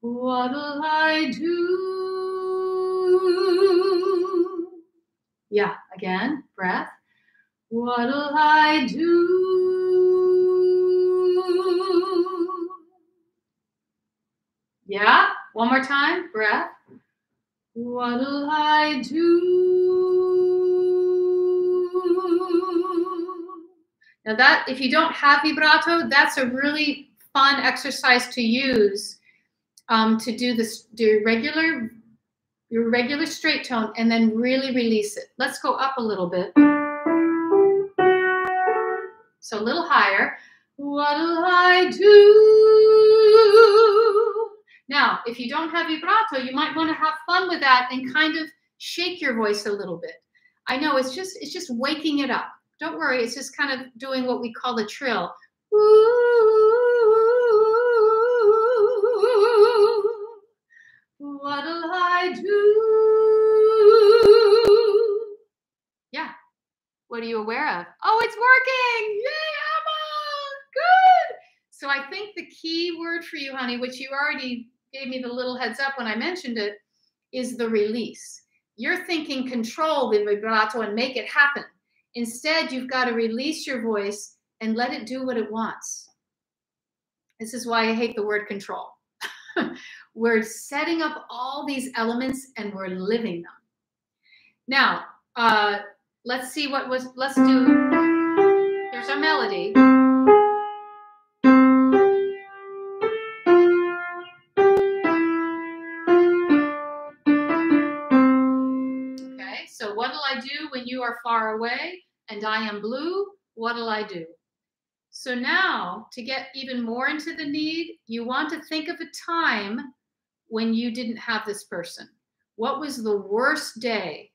What'll I do? Yeah, again, breath. What'll I do? Yeah, one more time, breath. What'll I do? Now that, if you don't have vibrato, that's a really fun exercise to use um, to do this, do your regular, your regular straight tone and then really release it. Let's go up a little bit. So a little higher. What'll I do? Now, if you don't have vibrato, you might want to have fun with that and kind of shake your voice a little bit. I know it's just, it's just waking it up. Don't worry. It's just kind of doing what we call the trill. Ooh, what'll I do? Yeah. What are you aware of? Oh, it's working. Yay, Emma. Good. So I think the key word for you, honey, which you already gave me the little heads up when I mentioned it, is the release. You're thinking control the vibrato and make it happen. Instead, you've got to release your voice and let it do what it wants. This is why I hate the word control. We're setting up all these elements and we're living them. Now, uh, let's see what was, let's do, there's our melody. Okay, so what'll I do when you are far away and I am blue? What'll I do? So now, to get even more into the need, you want to think of a time when you didn't have this person. What was the worst day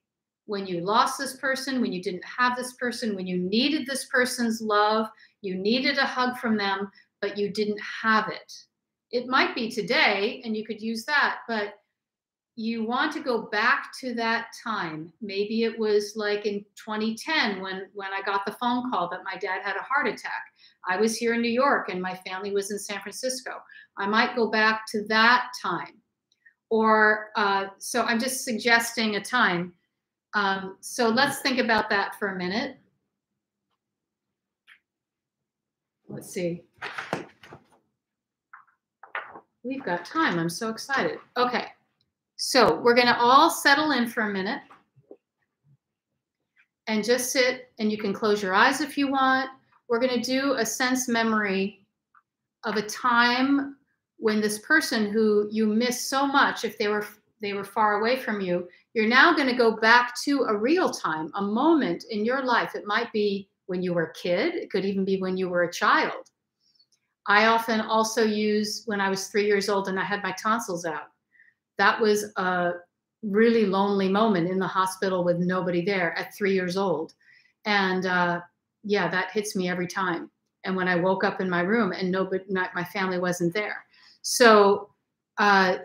when you lost this person, when you didn't have this person, when you needed this person's love, you needed a hug from them, but you didn't have it? It might be today, and you could use that, but you want to go back to that time. Maybe it was like in twenty ten when, when I got the phone call that my dad had a heart attack. I was here in New York and my family was in San Francisco. I might go back to that time. Or uh, so I'm just suggesting a time. Um, so let's think about that for a minute. Let's see. We've got time. I'm so excited. Okay. So we're going to all settle in for a minute and just sit, and you can close your eyes if you want. We're going to do a sense memory of a time when this person who you miss so much, if they were they were far away from you, you're now going to go back to a real time, a moment in your life. It might be when you were a kid. It could even be when you were a child. I often also use when I was three years old and I had my tonsils out. That was a really lonely moment in the hospital with nobody there at three years old. And uh, yeah, that hits me every time. And when I woke up in my room and nobody, not, my family wasn't there. So, uh,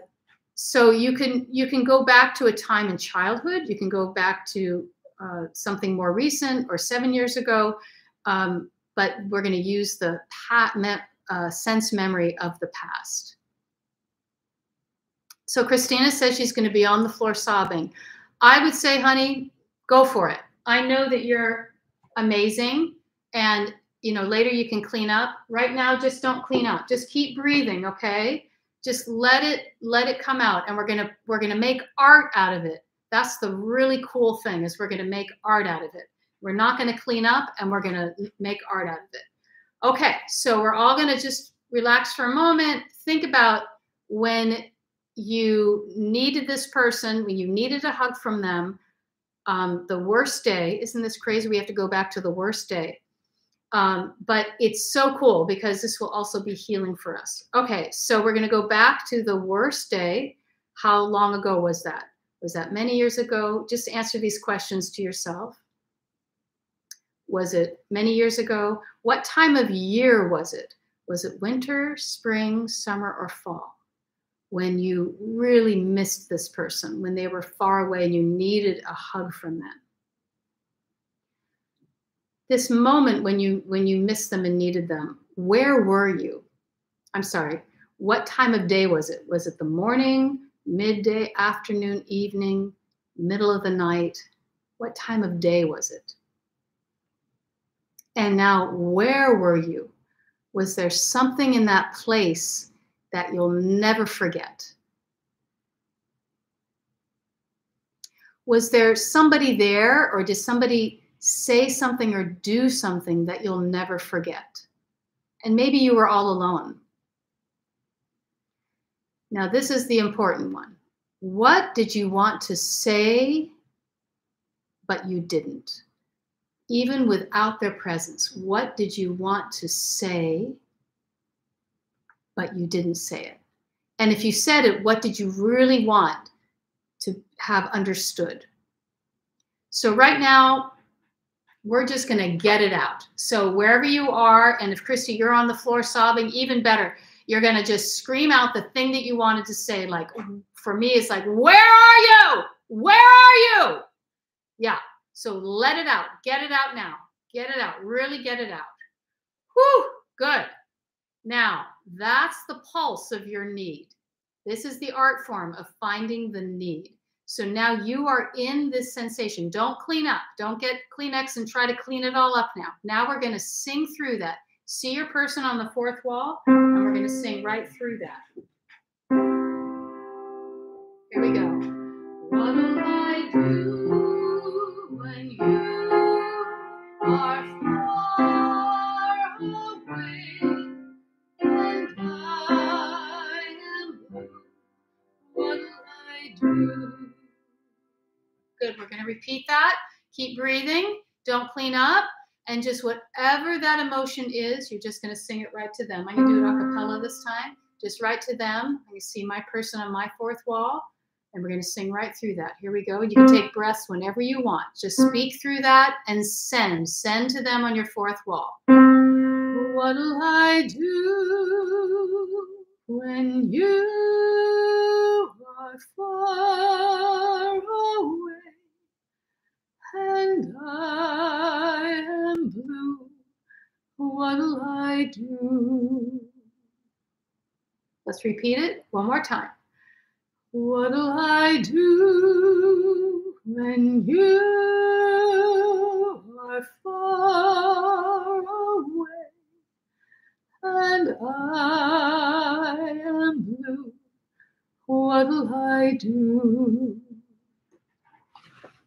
so you can, you can go back to a time in childhood. You can go back to uh, something more recent or seven years ago. Um, but we're going to use the pat me uh, sense memory of the past. So Christina says she's going to be on the floor sobbing. I would say, honey, go for it. I know that you're amazing, and you know, later you can clean up. Right now, just don't clean up. Just keep breathing, okay? Just let it let it come out, and we're gonna we're gonna make art out of it. That's the really cool thing, is we're gonna make art out of it. We're not gonna clean up, and we're gonna make art out of it. Okay, so we're all gonna just relax for a moment. Think about when you needed this person, when you needed a hug from them. Um, the worst day, isn't this crazy? We have to go back to the worst day. Um, but it's so cool because this will also be healing for us. Okay, so we're going to go back to the worst day. How long ago was that? Was that many years ago? Just answer these questions to yourself. Was it many years ago? What time of year was it? Was it winter, spring, summer, or fall? When you really missed this person, when they were far away and you needed a hug from them. This moment when you when you missed them and needed them, where were you? I'm sorry, what time of day was it? Was it the morning, midday, afternoon, evening, middle of the night? What time of day was it? And now, where were you? Was there something in that place that you'll never forget? Was there somebody there, or did somebody say something or do something that you'll never forget? And maybe you were all alone. Now, this is the important one. What did you want to say, but you didn't? Even without their presence, what did you want to say, but you didn't say it? And if you said it, what did you really want to have understood? So right now, we're just going to get it out. So wherever you are, and if Christy, you're on the floor sobbing, even better, you're going to just scream out the thing that you wanted to say. Like, for me, it's like, where are you? Where are you? Yeah. So let it out. Get it out now. Get it out. Really get it out. Whew. Good. Now, that's the pulse of your need. This is the art form of finding the need. So now you are in this sensation. Don't clean up. Don't get Kleenex and try to clean it all up now. Now we're going to sing through that. See your person on the fourth wall, and we're going to sing right through that. Here we go. What'll I do when you are far away? Good. We're going to repeat that. Keep breathing. Don't clean up. And just whatever that emotion is, you're just going to sing it right to them. I'm going to do it a cappella this time. Just right to them. I can see my person on my fourth wall. And we're going to sing right through that. Here we go. You can take breaths whenever you want. Just speak through that and send. Send to them on your fourth wall. What'll I do when you are far away? And I am blue, what'll I do? Let's repeat it one more time. What'll I do when you are far away? And I am blue, what'll I do?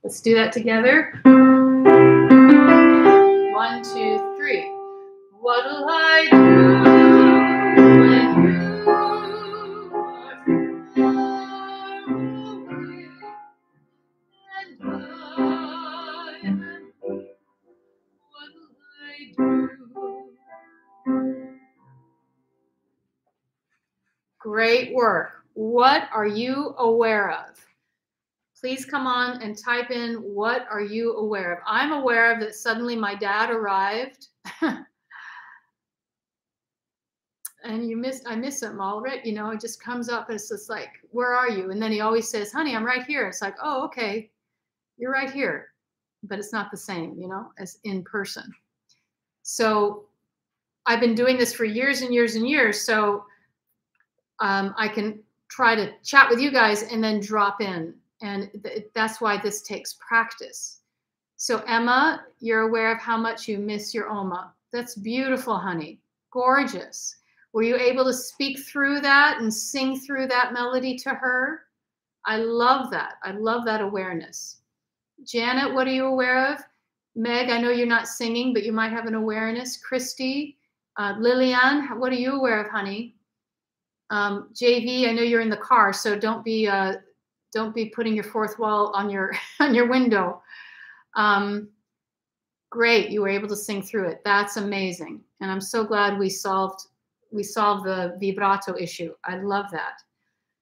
Let's do that together. One, two, three. What'll I do? Great work. What are you aware of? Please come on and type in, what are you aware of? I'm aware of that suddenly my dad arrived. And you miss, I miss him already, you know, it just comes up and it's just like, where are you? And then he always says, honey, I'm right here. It's like, oh, okay, you're right here. But it's not the same, you know, as in person. So I've been doing this for years and years and years. So um, I can try to chat with you guys and then drop in. And th that's why this takes practice. So Emma, you're aware of how much you miss your Oma. That's beautiful, honey. Gorgeous. Were you able to speak through that and sing through that melody to her? I love that. I love that awareness. Janet, what are you aware of? Meg, I know you're not singing, but you might have an awareness. Christy, uh, Lillian, what are you aware of, honey? Um, J V, I know you're in the car, so don't be uh, don't be putting your fourth wall on your on your window. Um, great, you were able to sing through it. That's amazing, and I'm so glad we solved. We solved the vibrato issue. I love that.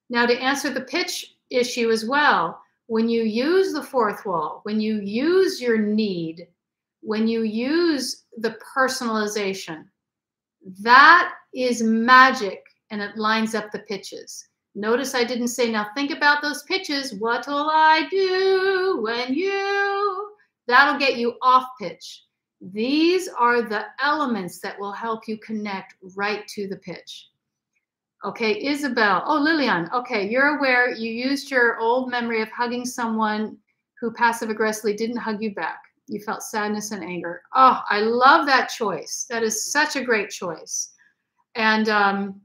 Now to answer the pitch issue as well, when you use the fourth wall, when you use your need, when you use the personalization, that is magic and it lines up the pitches. Notice I didn't say, now think about those pitches. What'll I do when you? That'll get you off pitch. These are the elements that will help you connect right to the pitch. Okay, Isabel. Oh, Lillian. Okay, you're aware you used your old memory of hugging someone who passive-aggressively didn't hug you back. You felt sadness and anger. Oh, I love that choice. That is such a great choice. And, um,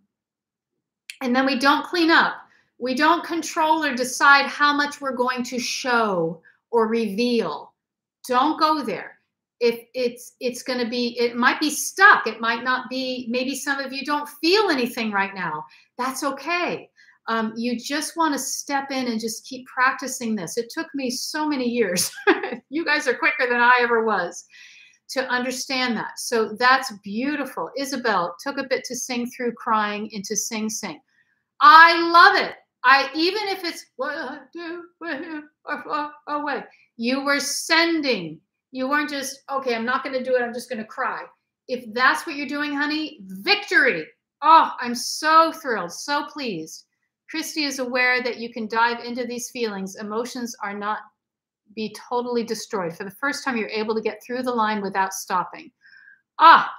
and then we don't clean up. We don't control or decide how much we're going to show or reveal. Don't go there. If it's it's going to be, it might be stuck. It might not be, maybe some of you don't feel anything right now. That's okay. Um, you just want to step in and just keep practicing this. It took me so many years. You guys are quicker than I ever was to understand that. So that's beautiful. Isabel, took a bit to sing through crying into sing, sing. I love it. I, even if it's, away, you were sending. You weren't just, okay, I'm not going to do it. I'm just going to cry. If that's what you're doing, honey, victory. Oh, I'm so thrilled, so pleased. Christy is aware that you can dive into these feelings. Emotions are not be totally destroyed. For the first time, you're able to get through the line without stopping. Ah,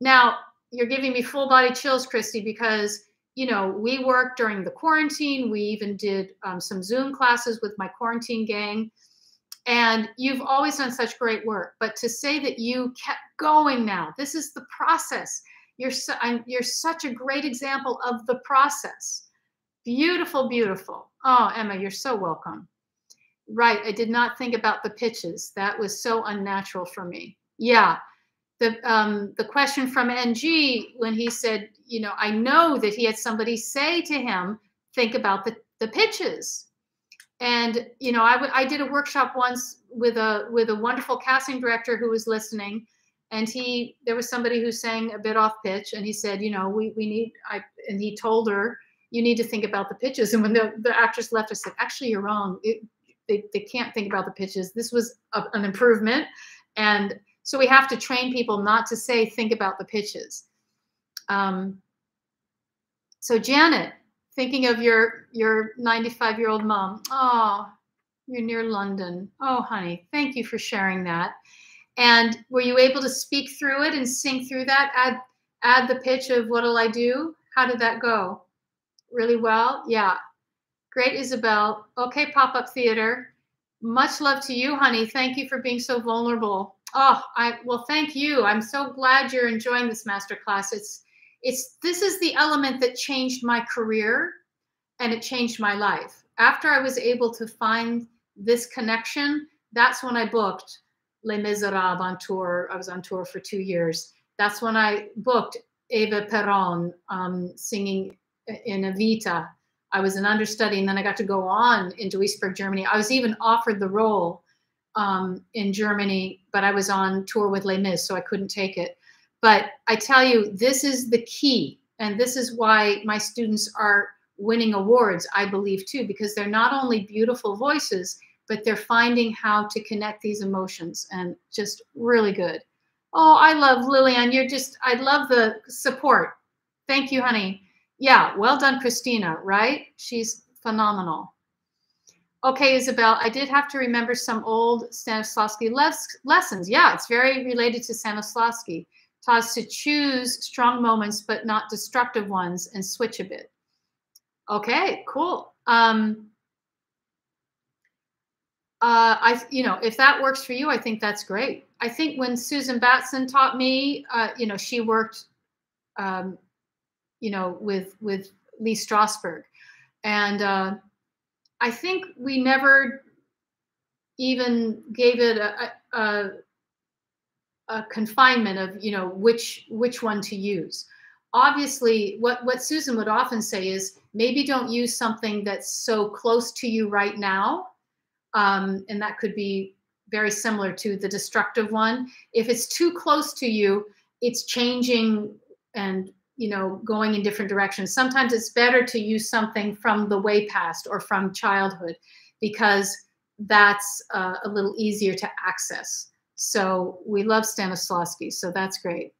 now you're giving me full body chills, Christy, because, you know, we worked during the quarantine. We even did um, some Zoom classes with my quarantine gang. And you've always done such great work, but to say that you kept going now, this is the process. You're, su I'm, you're such a great example of the process. Beautiful, beautiful. Oh, Emma, you're so welcome. Right, I did not think about the pitches. That was so unnatural for me. Yeah, the, um, the question from N G when he said, you know, I know that he had somebody say to him, think about the, the pitches. And, you know, I, I did a workshop once with a with a wonderful casting director who was listening. And he there was somebody who sang a bit off pitch. And he said, you know, we, we need I and he told her, you need to think about the pitches. And when the, the actress left, I said, actually, you're wrong. It, they, they can't think about the pitches. This was a, an improvement. And so we have to train people not to say think about the pitches. Um, so, Janet. Thinking of your your ninety-five-year-old mom. Oh, you're near London. Oh, honey, thank you for sharing that. And were you able to speak through it and sing through that? Add, add the pitch of what'll I do? How did that go? Really well? Yeah. Great, Isabel. Okay, pop-up theater. Much love to you, honey. Thank you for being so vulnerable. Oh, I well, thank you. I'm so glad you're enjoying this masterclass. It's It's, this is the element that changed my career and it changed my life. After I was able to find this connection, that's when I booked Les Miserables on tour. I was on tour for two years. That's when I booked Eva Peron um, singing in Evita. I was an understudy and then I got to go on into Duisburg, Germany. I was even offered the role um, in Germany, but I was on tour with Les Mis, so I couldn't take it. But I tell you, this is the key. And this is why my students are winning awards, I believe, too, because they're not only beautiful voices, but they're finding how to connect these emotions, and just really good. Oh, I love Lillian. You're just, I love the support. Thank you, honey. Yeah, well done, Christina, right? She's phenomenal. Okay, Isabel, I did have to remember some old Stanislavsky les lessons. Yeah, it's very related to Stanislavsky. Taught us to choose strong moments, but not destructive ones, and switch a bit. Okay, cool. Um, uh, I, you know, if that works for you, I think that's great. I think when Susan Batson taught me, uh, you know, she worked, um, you know, with with Lee Strasberg, and uh, I think we never even gave it a, a, a confinement of, you know, which which one to use. Obviously, what, what Susan would often say is, maybe don't use something that's so close to you right now. Um, and that could be very similar to the destructive one. If it's too close to you, it's changing and, you know, going in different directions. Sometimes it's better to use something from the way past or from childhood, because that's uh, a little easier to access. So we love Stanislavsky, so that's great.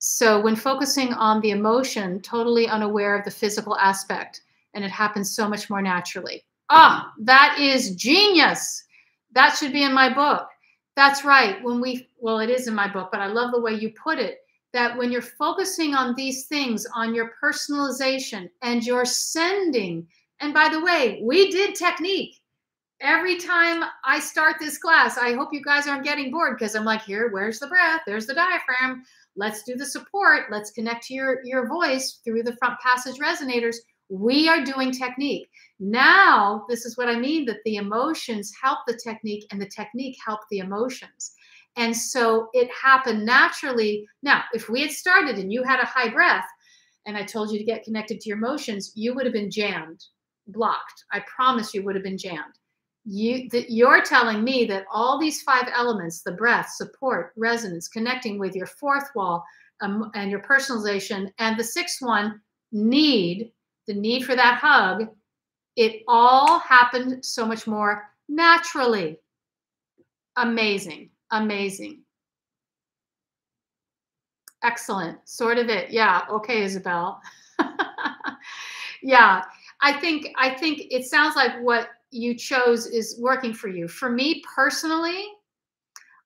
So when focusing on the emotion, totally unaware of the physical aspect, and it happens so much more naturally. Ah, that is genius. That should be in my book. That's right. When we, well, it is in my book, but I love the way you put it, that when you're focusing on these things, on your personalization and your sending, and by the way, we did technique. Every time I start this class, I hope you guys aren't getting bored, because I'm like, here, where's the breath? There's the diaphragm. Let's do the support. Let's connect to your, your voice through the front passage resonators. We are doing technique. Now, this is what I mean, that the emotions help the technique and the technique help the emotions. And so it happened naturally. Now, if we had started and you had a high breath and I told you to get connected to your emotions, you would have been jammed, blocked. I promise you would have been jammed. You, that you're telling me that all these five elements, the breath, support, resonance, connecting with your fourth wall, um, and your personalization, and the sixth one, need, the need for that hug, it all happened so much more naturally. Amazing, amazing. Excellent, sort of it. Yeah, okay, Isabel. Yeah, I think, I think it sounds like what you chose is working for you. For me personally,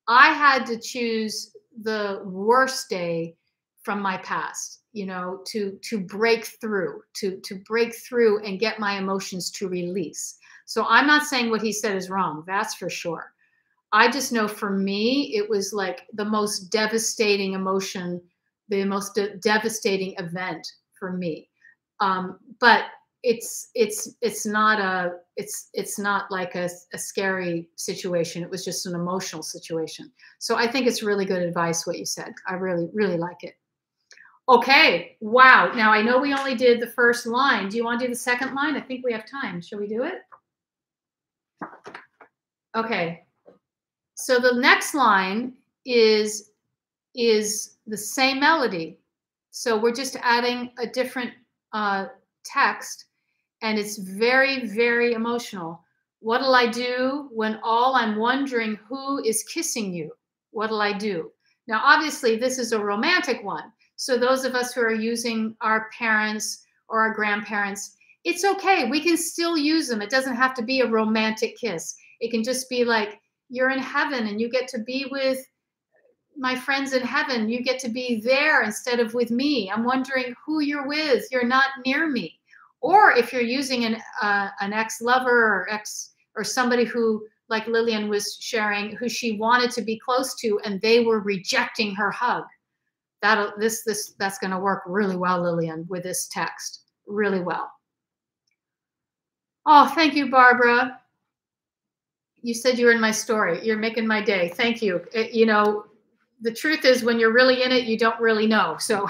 I had to choose the worst day from my past, you know, to, to break through, to, to break through and get my emotions to release. So I'm not saying what he said is wrong. That's for sure. I just know for me, it was like the most devastating emotion, the most de- devastating event for me. Um, but it's, it's, it's not a, it's, it's not like a, a scary situation. It was just an emotional situation. So I think it's really good advice, what you said. I really, really like it. Okay. Wow. Now I know we only did the first line. Do you want to do the second line? I think we have time. Shall we do it? Okay. So the next line is, is the same melody. So we're just adding a different, uh, text, and it's very, very emotional. What'll I do when all I'm wondering who is kissing you? What'll I do? Now, obviously, this is a romantic one. So those of us who are using our parents or our grandparents, it's okay. We can still use them. It doesn't have to be a romantic kiss. It can just be like, you're in heaven and you get to be with my friends in heaven. You get to be there instead of with me. I'm wondering who you're with. You're not near me. Or if you're using an uh, an ex-lover or ex or somebody who, like Lillian was sharing, who she wanted to be close to and they were rejecting her hug. That'll this this that's going to work really well, Lillian, with this text. Really well. Oh, thank you, Barbara. You said you were in my story. You're making my day. Thank you. It, you know, the truth is, when you're really in it, you don't really know. So,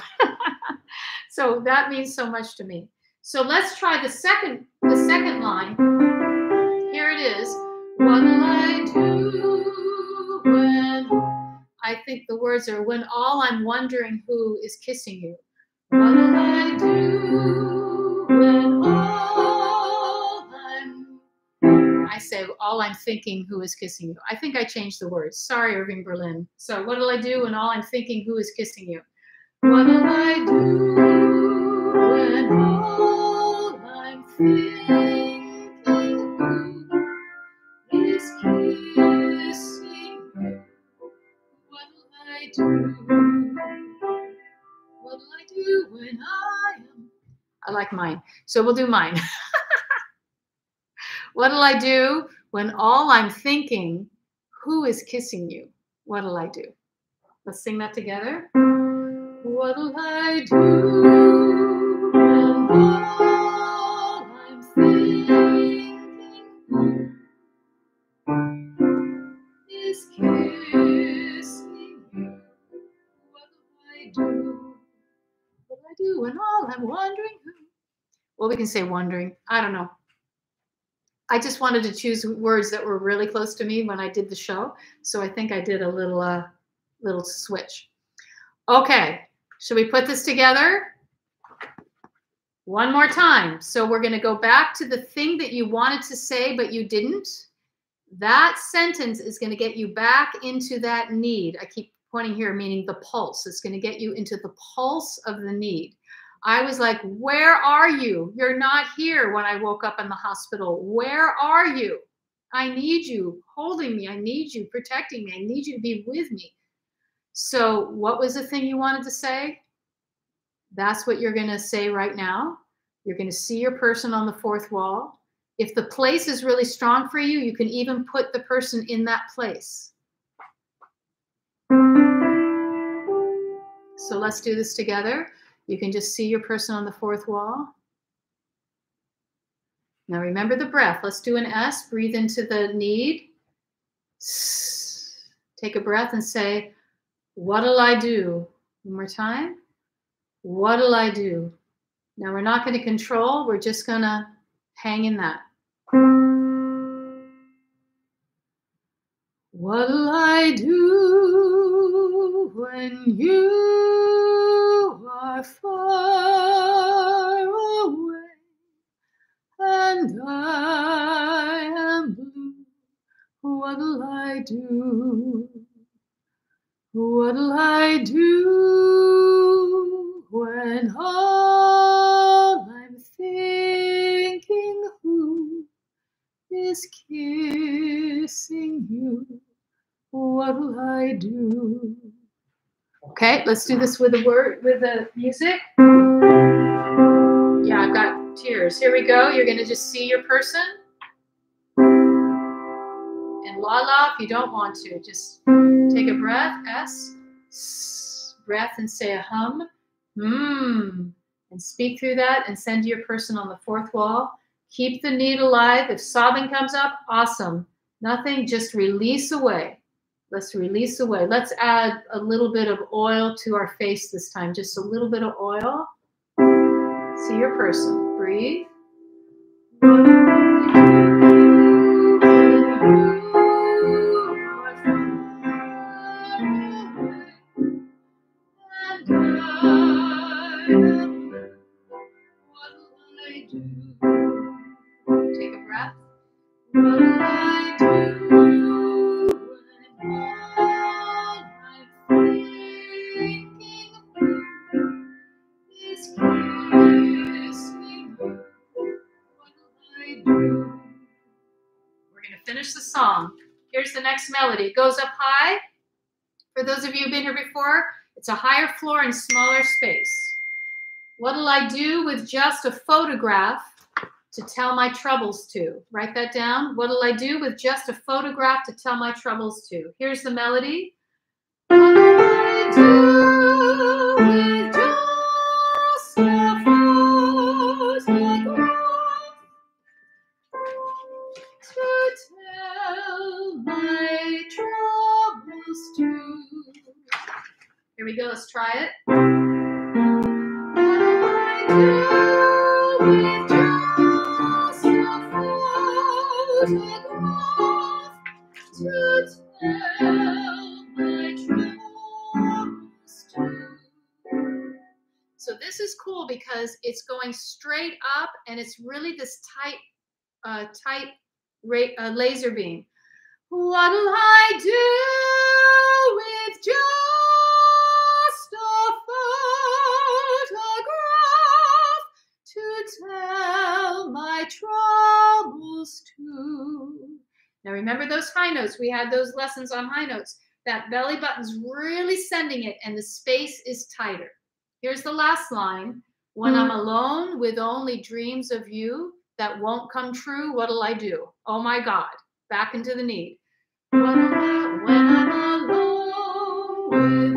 so that means so much to me. So let's try the second, the second line. Here it is. What'll I do when, I think the words are, when all I'm wondering who is kissing you. What'll I do when all I'm... I say, all I'm thinking, who is kissing you? I think I changed the words. Sorry, Irving Berlin. So what'll I do when all I'm thinking, who is kissing you? What'll I do when all I'm thinking, who is kissing you? What'll I do? What'll I do when I am? I like mine, so we'll do mine. What'll I do when all I'm thinking, who is kissing you? What'll I do? Let's sing that together. What'll I do when all I'm thinking is kissing you? What'll I do? What'll I do when all I'm wondering who? Well, we can say wondering. I don't know. I just wanted to choose words that were really close to me when I did the show, so I think I did a little, uh, little switch. Okay. Should we put this together? One more time. So we're going to go back to the thing that you wanted to say, but you didn't. That sentence is going to get you back into that need. I keep pointing here, meaning the pulse. It's going to get you into the pulse of the need. I was like, where are you? You're not here when I woke up in the hospital. Where are you? I need you holding me. I need you protecting me. I need you to be with me. So what was the thing you wanted to say? That's what you're going to say right now. You're going to see your person on the fourth wall. If the place is really strong for you, you can even put the person in that place. So let's do this together. You can just see your person on the fourth wall. Now remember the breath. Let's do an S. Breathe into the need. Take a breath and say, what'll I do? One more time. What'll I do? Now we're not going to control. We're just going to hang in that. What'll I do when you are far away and I am blue? What'll I do? What'll I do when all I'm thinking, who is kissing you? What'll I do? Okay, let's do this with a word, with the music. Yeah, I've got tears. Here we go. You're gonna just see your person. And la la, if you don't want to, just. Take a breath, S, S, breath, and say a hum, mmm, and speak through that and send your person on the fourth wall. Keep the need alive. If sobbing comes up, awesome. Nothing, just release away. Let's release away. Let's add a little bit of oil to our face this time, just a little bit of oil. See your person. Breathe. Melody. It goes up high. For those of you who've been here before, it's a higher floor and smaller space. What'll I do with just a photograph to tell my troubles to? Write that down. What'll I do with just a photograph to tell my troubles to? Here's the melody. What'll I do with just a photograph to tell my to. Here we go, let's try it. What do I do with just a photograph to tell my troubles to? So this this is cool because it's going straight up and it's really this tight, uh, tight ra- uh, laser beam. What'll I do with just a photograph to tell my troubles to? Now remember those high notes. We had those lessons on high notes. That belly button's really sending it and the space is tighter. Here's the last line. When mm-hmm. I'm alone with only dreams of you that won't come true, what'll I do? Oh my God. Back into the need. When I'm alone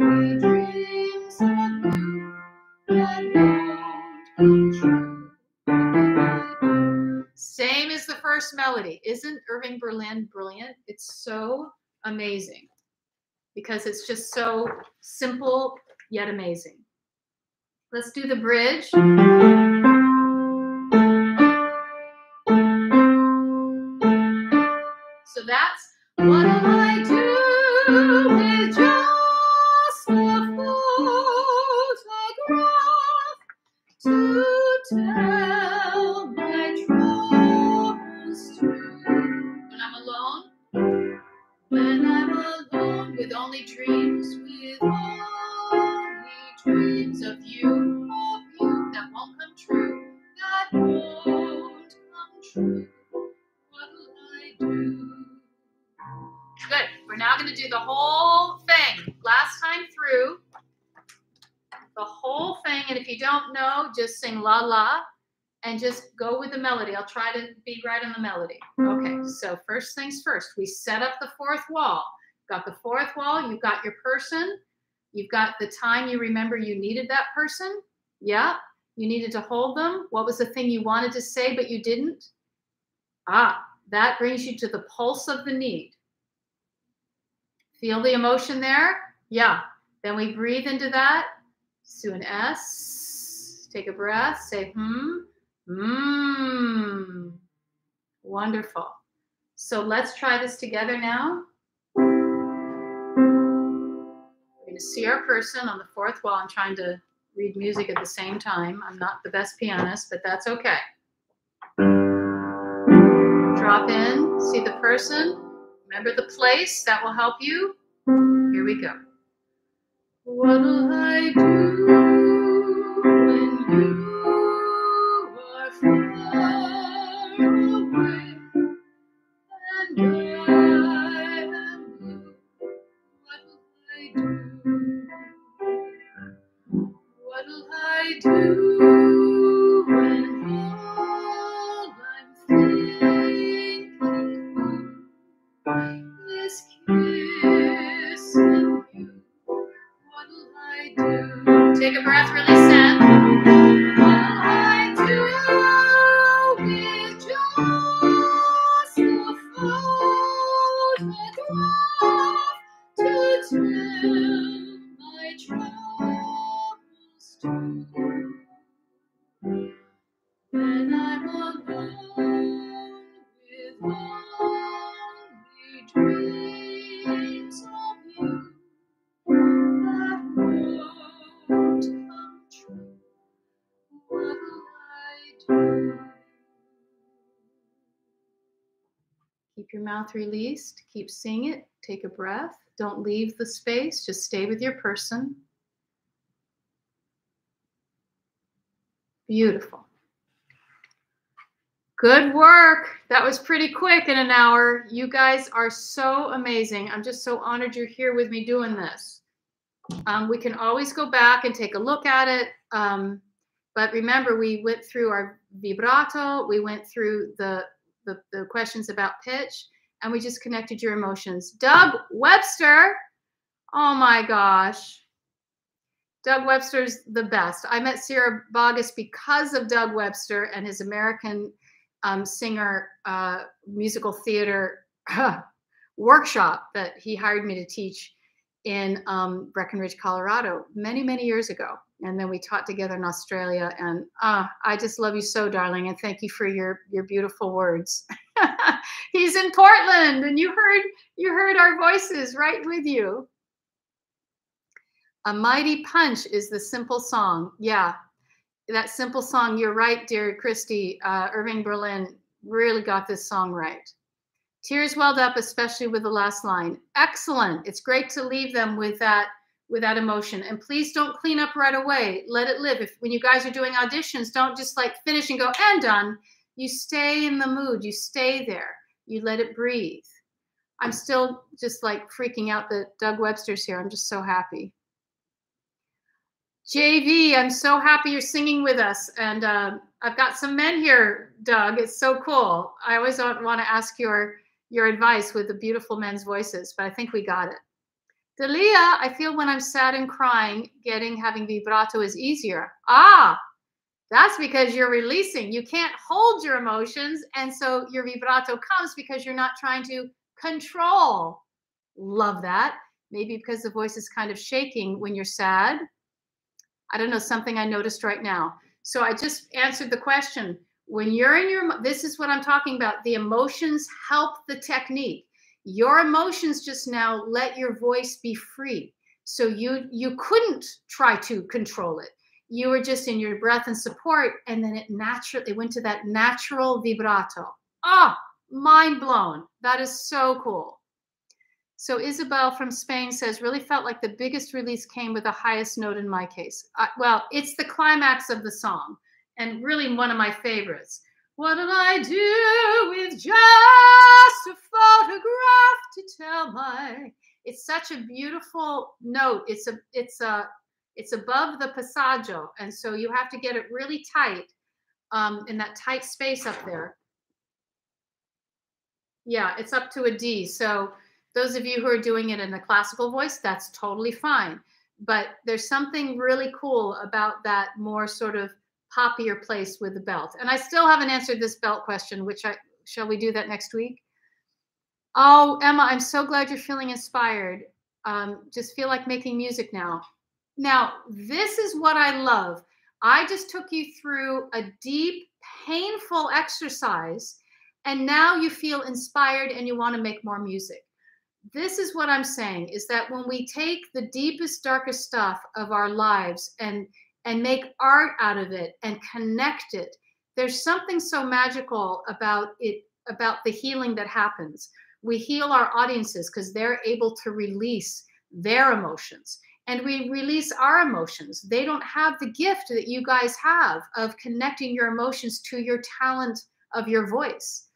with only dreams of you that won't come true. Same as the first melody. Isn't Irving Berlin brilliant? It's so amazing because it's just so simple yet amazing. Let's do the bridge. So that's what I do with just a photograph to tell my troubles true. When I'm alone, when I'm alone with only dreams, with only dreams of you, of you that won't come true, that won't come true. Good. We're now going to do the whole thing. Last time through, the whole thing. And if you don't know, just sing la la and just go with the melody. I'll try to be right on the melody. Okay. So first things first, we set up the fourth wall. Got the fourth wall. You've got your person. You've got the time you remember you needed that person. Yeah. You needed to hold them. What was the thing you wanted to say, but you didn't? Ah, that brings you to the pulse of the need. Feel the emotion there? Yeah. Then we breathe into that. Do an S. Take a breath. Say, hmm. Mmm. Wonderful. So let's try this together now. We're going to see our person on the fourth wall. I'm trying to read music at the same time. I'm not the best pianist, but that's okay. Drop in. See the person. Remember the place, that will help you. Here we go. What'll I do when you are far away and I am blue? What'll I do? What'll I do? Take a breath, really send. What I do with just a photograph to tell my troubles to. When I'm alone with only dreams of you that won't. Keep your mouth released. Keep seeing it. Take a breath. Don't leave the space. Just stay with your person. Beautiful. Good work. That was pretty quick in an hour. You guys are so amazing. I'm just so honored you're here with me doing this. Um, we can always go back and take a look at it. Um, but remember, we went through our vibrato. We went through the, the, the questions about pitch. And we just connected your emotions. Doug Webster. Oh, my gosh. Doug Webster's the best. I met Sierra Boggess because of Doug Webster and his American um, singer uh, musical theater workshop that he hired me to teach in um, Breckenridge, Colorado, many, many years ago. And then we taught together in Australia. And uh, I just love you so, darling. And thank you for your, your beautiful words. He's in Portland. And you heard, you heard our voices right with you. A mighty punch is the simple song. Yeah, that simple song. You're right, dear Christy. Uh, Irving Berlin really got this song right. Tears welled up, especially with the last line. Excellent. It's great to leave them with that, with that emotion. And please don't clean up right away. Let it live. If, when you guys are doing auditions, don't just like finish and go, and done. You stay in the mood. You stay there. You let it breathe. I'm still just like freaking out that Doug Webster's here. I'm just so happy. J V, I'm so happy you're singing with us. And uh, I've got some men here, Doug. It's so cool. I always want to ask your, your advice with the beautiful men's voices, but I think we got it. Delia, I feel when I'm sad and crying, getting, having vibrato is easier. Ah, that's because you're releasing. You can't hold your emotions. And so your vibrato comes because you're not trying to control. Love that. Maybe because the voice is kind of shaking when you're sad. I don't know, something I noticed right now. So I just answered the question. When you're in your, this is what I'm talking about. The emotions help the technique. Your emotions just now let your voice be free. So you, you couldn't try to control it. You were just in your breath and support, and then it naturally, it went to that natural vibrato. Ah, oh, mind blown. That is so cool. So Isabel from Spain says, really felt like the biggest release came with the highest note in my case. Uh, well, it's the climax of the song and really one of my favorites. What did I do with just a photograph to tell my... It's such a beautiful note. It's, a, it's, a, it's above the passaggio. And so you have to get it really tight um, in that tight space up there. Yeah, it's up to a D. So... Those of you who are doing it in the classical voice, that's totally fine. But there's something really cool about that more sort of poppier place with the belt. And I still haven't answered this belt question, which I, shall we do that next week? Oh, Emma, I'm so glad you're feeling inspired. Um, just feel like making music now. Now, this is what I love. I just took you through a deep, painful exercise, and now you feel inspired and you want to make more music. This is what I'm saying, is that when we take the deepest, darkest stuff of our lives and, and make art out of it and connect it, there's something so magical about it, about the healing that happens. We heal our audiences because they're able to release their emotions, and we release our emotions. They don't have the gift that you guys have of connecting your emotions to your talent of your voice.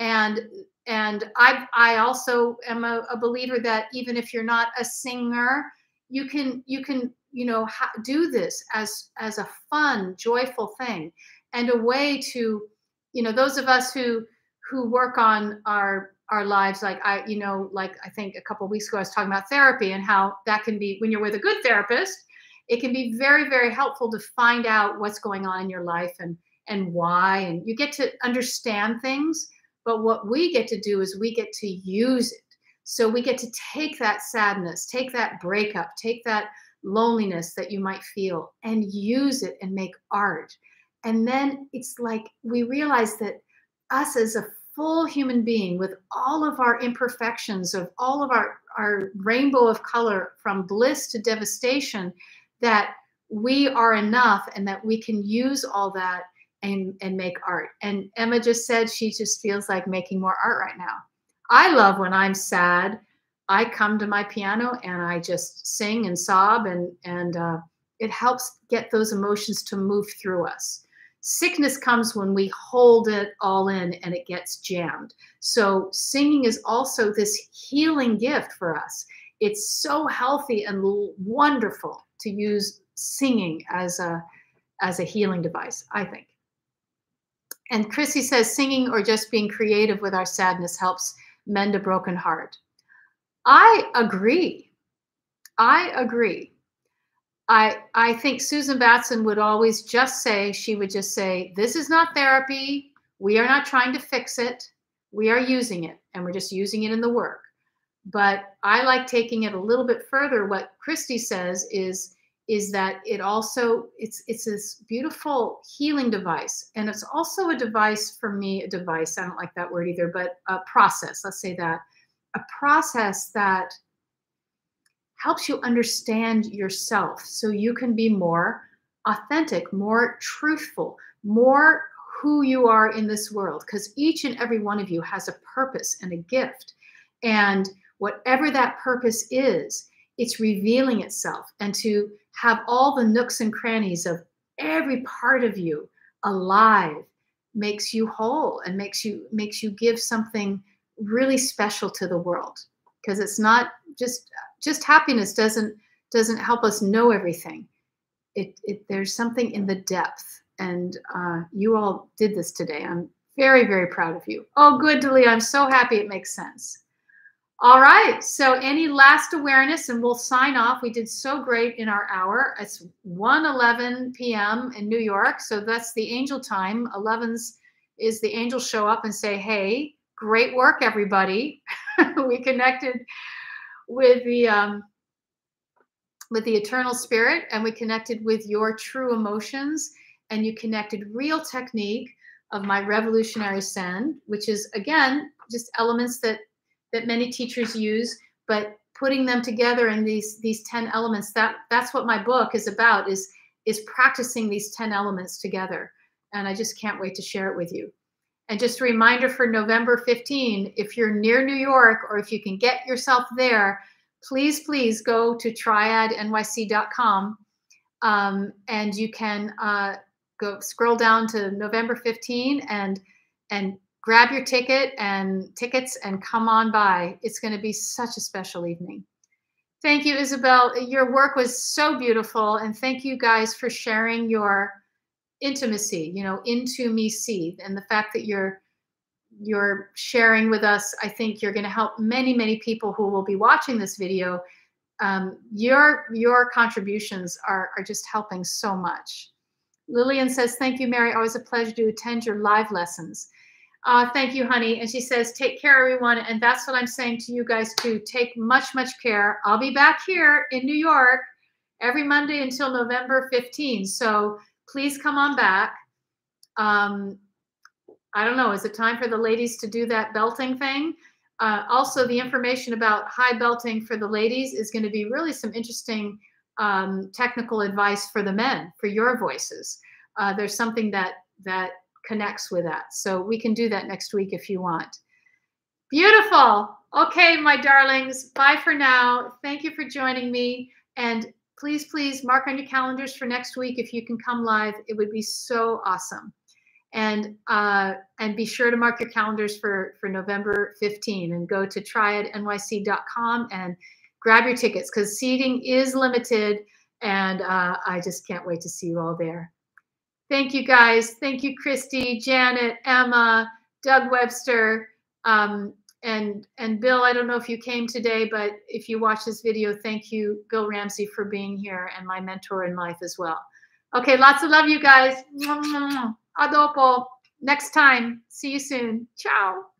And And I, I also am a, a believer that even if you're not a singer, you can, you can, you know, ha- do this as, as a fun, joyful thing, and a way to, you know, those of us who, who work on our, our lives, like I, you know, like I think a couple of weeks ago, I was talking about therapy and how that can be, when you're with a good therapist, it can be very, very helpful to find out what's going on in your life and, and why, and you get to understand things. But what we get to do is we get to use it. So we get to take that sadness, take that breakup, take that loneliness that you might feel, and use it and make art. And then it's like we realize that us as a full human being with all of our imperfections, of all of our, our rainbow of color from bliss to devastation, that we are enough and that we can use all that And, and make art. And Emma just said she just feels like making more art right now. I love when I'm sad, I come to my piano and I just sing and sob, and, and uh, it helps get those emotions to move through us. Sickness comes when we hold it all in and it gets jammed. So singing is also this healing gift for us. It's so healthy and wonderful to use singing as a, as a healing device, I think. And Chrissy says, singing or just being creative with our sadness helps mend a broken heart. I agree. I agree. I, I think Susan Batson would always just say, she would just say, this is not therapy. We are not trying to fix it. We are using it, and we're just using it in the work. But I like taking it a little bit further. What Christy says is, is that it also, it's it's this beautiful healing device. And it's also a device for me, a device, I don't like that word either, but a process, let's say that. A process that helps you understand yourself so you can be more authentic, more truthful, more who you are in this world, because each and every one of you has a purpose and a gift. And whatever that purpose is, it's revealing itself. And to have all the nooks and crannies of every part of you alive makes you whole and makes you makes you give something really special to the world. Because it's not just just happiness doesn't doesn't help us know everything. It, it there's something in the depth. And uh, you all did this today. I'm very, very proud of you. Oh, good, Delia. I'm so happy it makes sense. All right. So any last awareness, and we'll sign off. We did so great in our hour. It's one eleven p m in New York. So that's the angel time. elevens is the angels show up and say, hey, great work, everybody. We connected with the... Um, with the eternal spirit, and we connected with your true emotions, and you connected real technique of my revolutionary send, which is again, just elements that, that many teachers use, but putting them together in these, these ten elements, that that's what my book is about, is, is practicing these ten elements together. And I just can't wait to share it with you. And just a reminder for November fifteenth, if you're near New York, or if you can get yourself there, please, please go to triad N Y C dot com, um, and you can uh, go scroll down to November fifteenth and and grab your ticket and tickets and come on by. It's going to be such a special evening. Thank you, Isabel. Your work was so beautiful, and thank you guys for sharing your intimacy, you know, into me see, and the fact that you're You're sharing with us. I think you're going to help many, many people who will be watching this video. Um, your your contributions are, are just helping so much. Lillian says, thank you, Mary. Always a pleasure to attend your live lessons. Uh, thank you, honey. And she says, take care, everyone. And that's what I'm saying to you guys, too. Take much, much care. I'll be back here in New York every Monday until November fifteenth. So please come on back. Um, I don't know, is it time for the ladies to do that belting thing? Uh, also, the information about high belting for the ladies is going to be really some interesting um, technical advice for the men, for your voices. Uh, there's something that, that connects with that. So we can do that next week if you want. Beautiful. Okay, my darlings, bye for now. Thank you for joining me. And please, please mark on your calendars for next week. If you can come live, it would be so awesome. And uh, and be sure to mark your calendars for, for November fifteenth, and go to triad N Y C dot com and grab your tickets, because seating is limited, and uh, I just can't wait to see you all there. Thank you, guys. Thank you, Christy, Janet, Emma, Doug Webster, um, and, and Bill. I don't know if you came today, but if you watch this video, thank you, Bill Ramsey, for being here, and my mentor in life as well. Okay, lots of love, you guys. A dopo. Next time. See you soon. Ciao.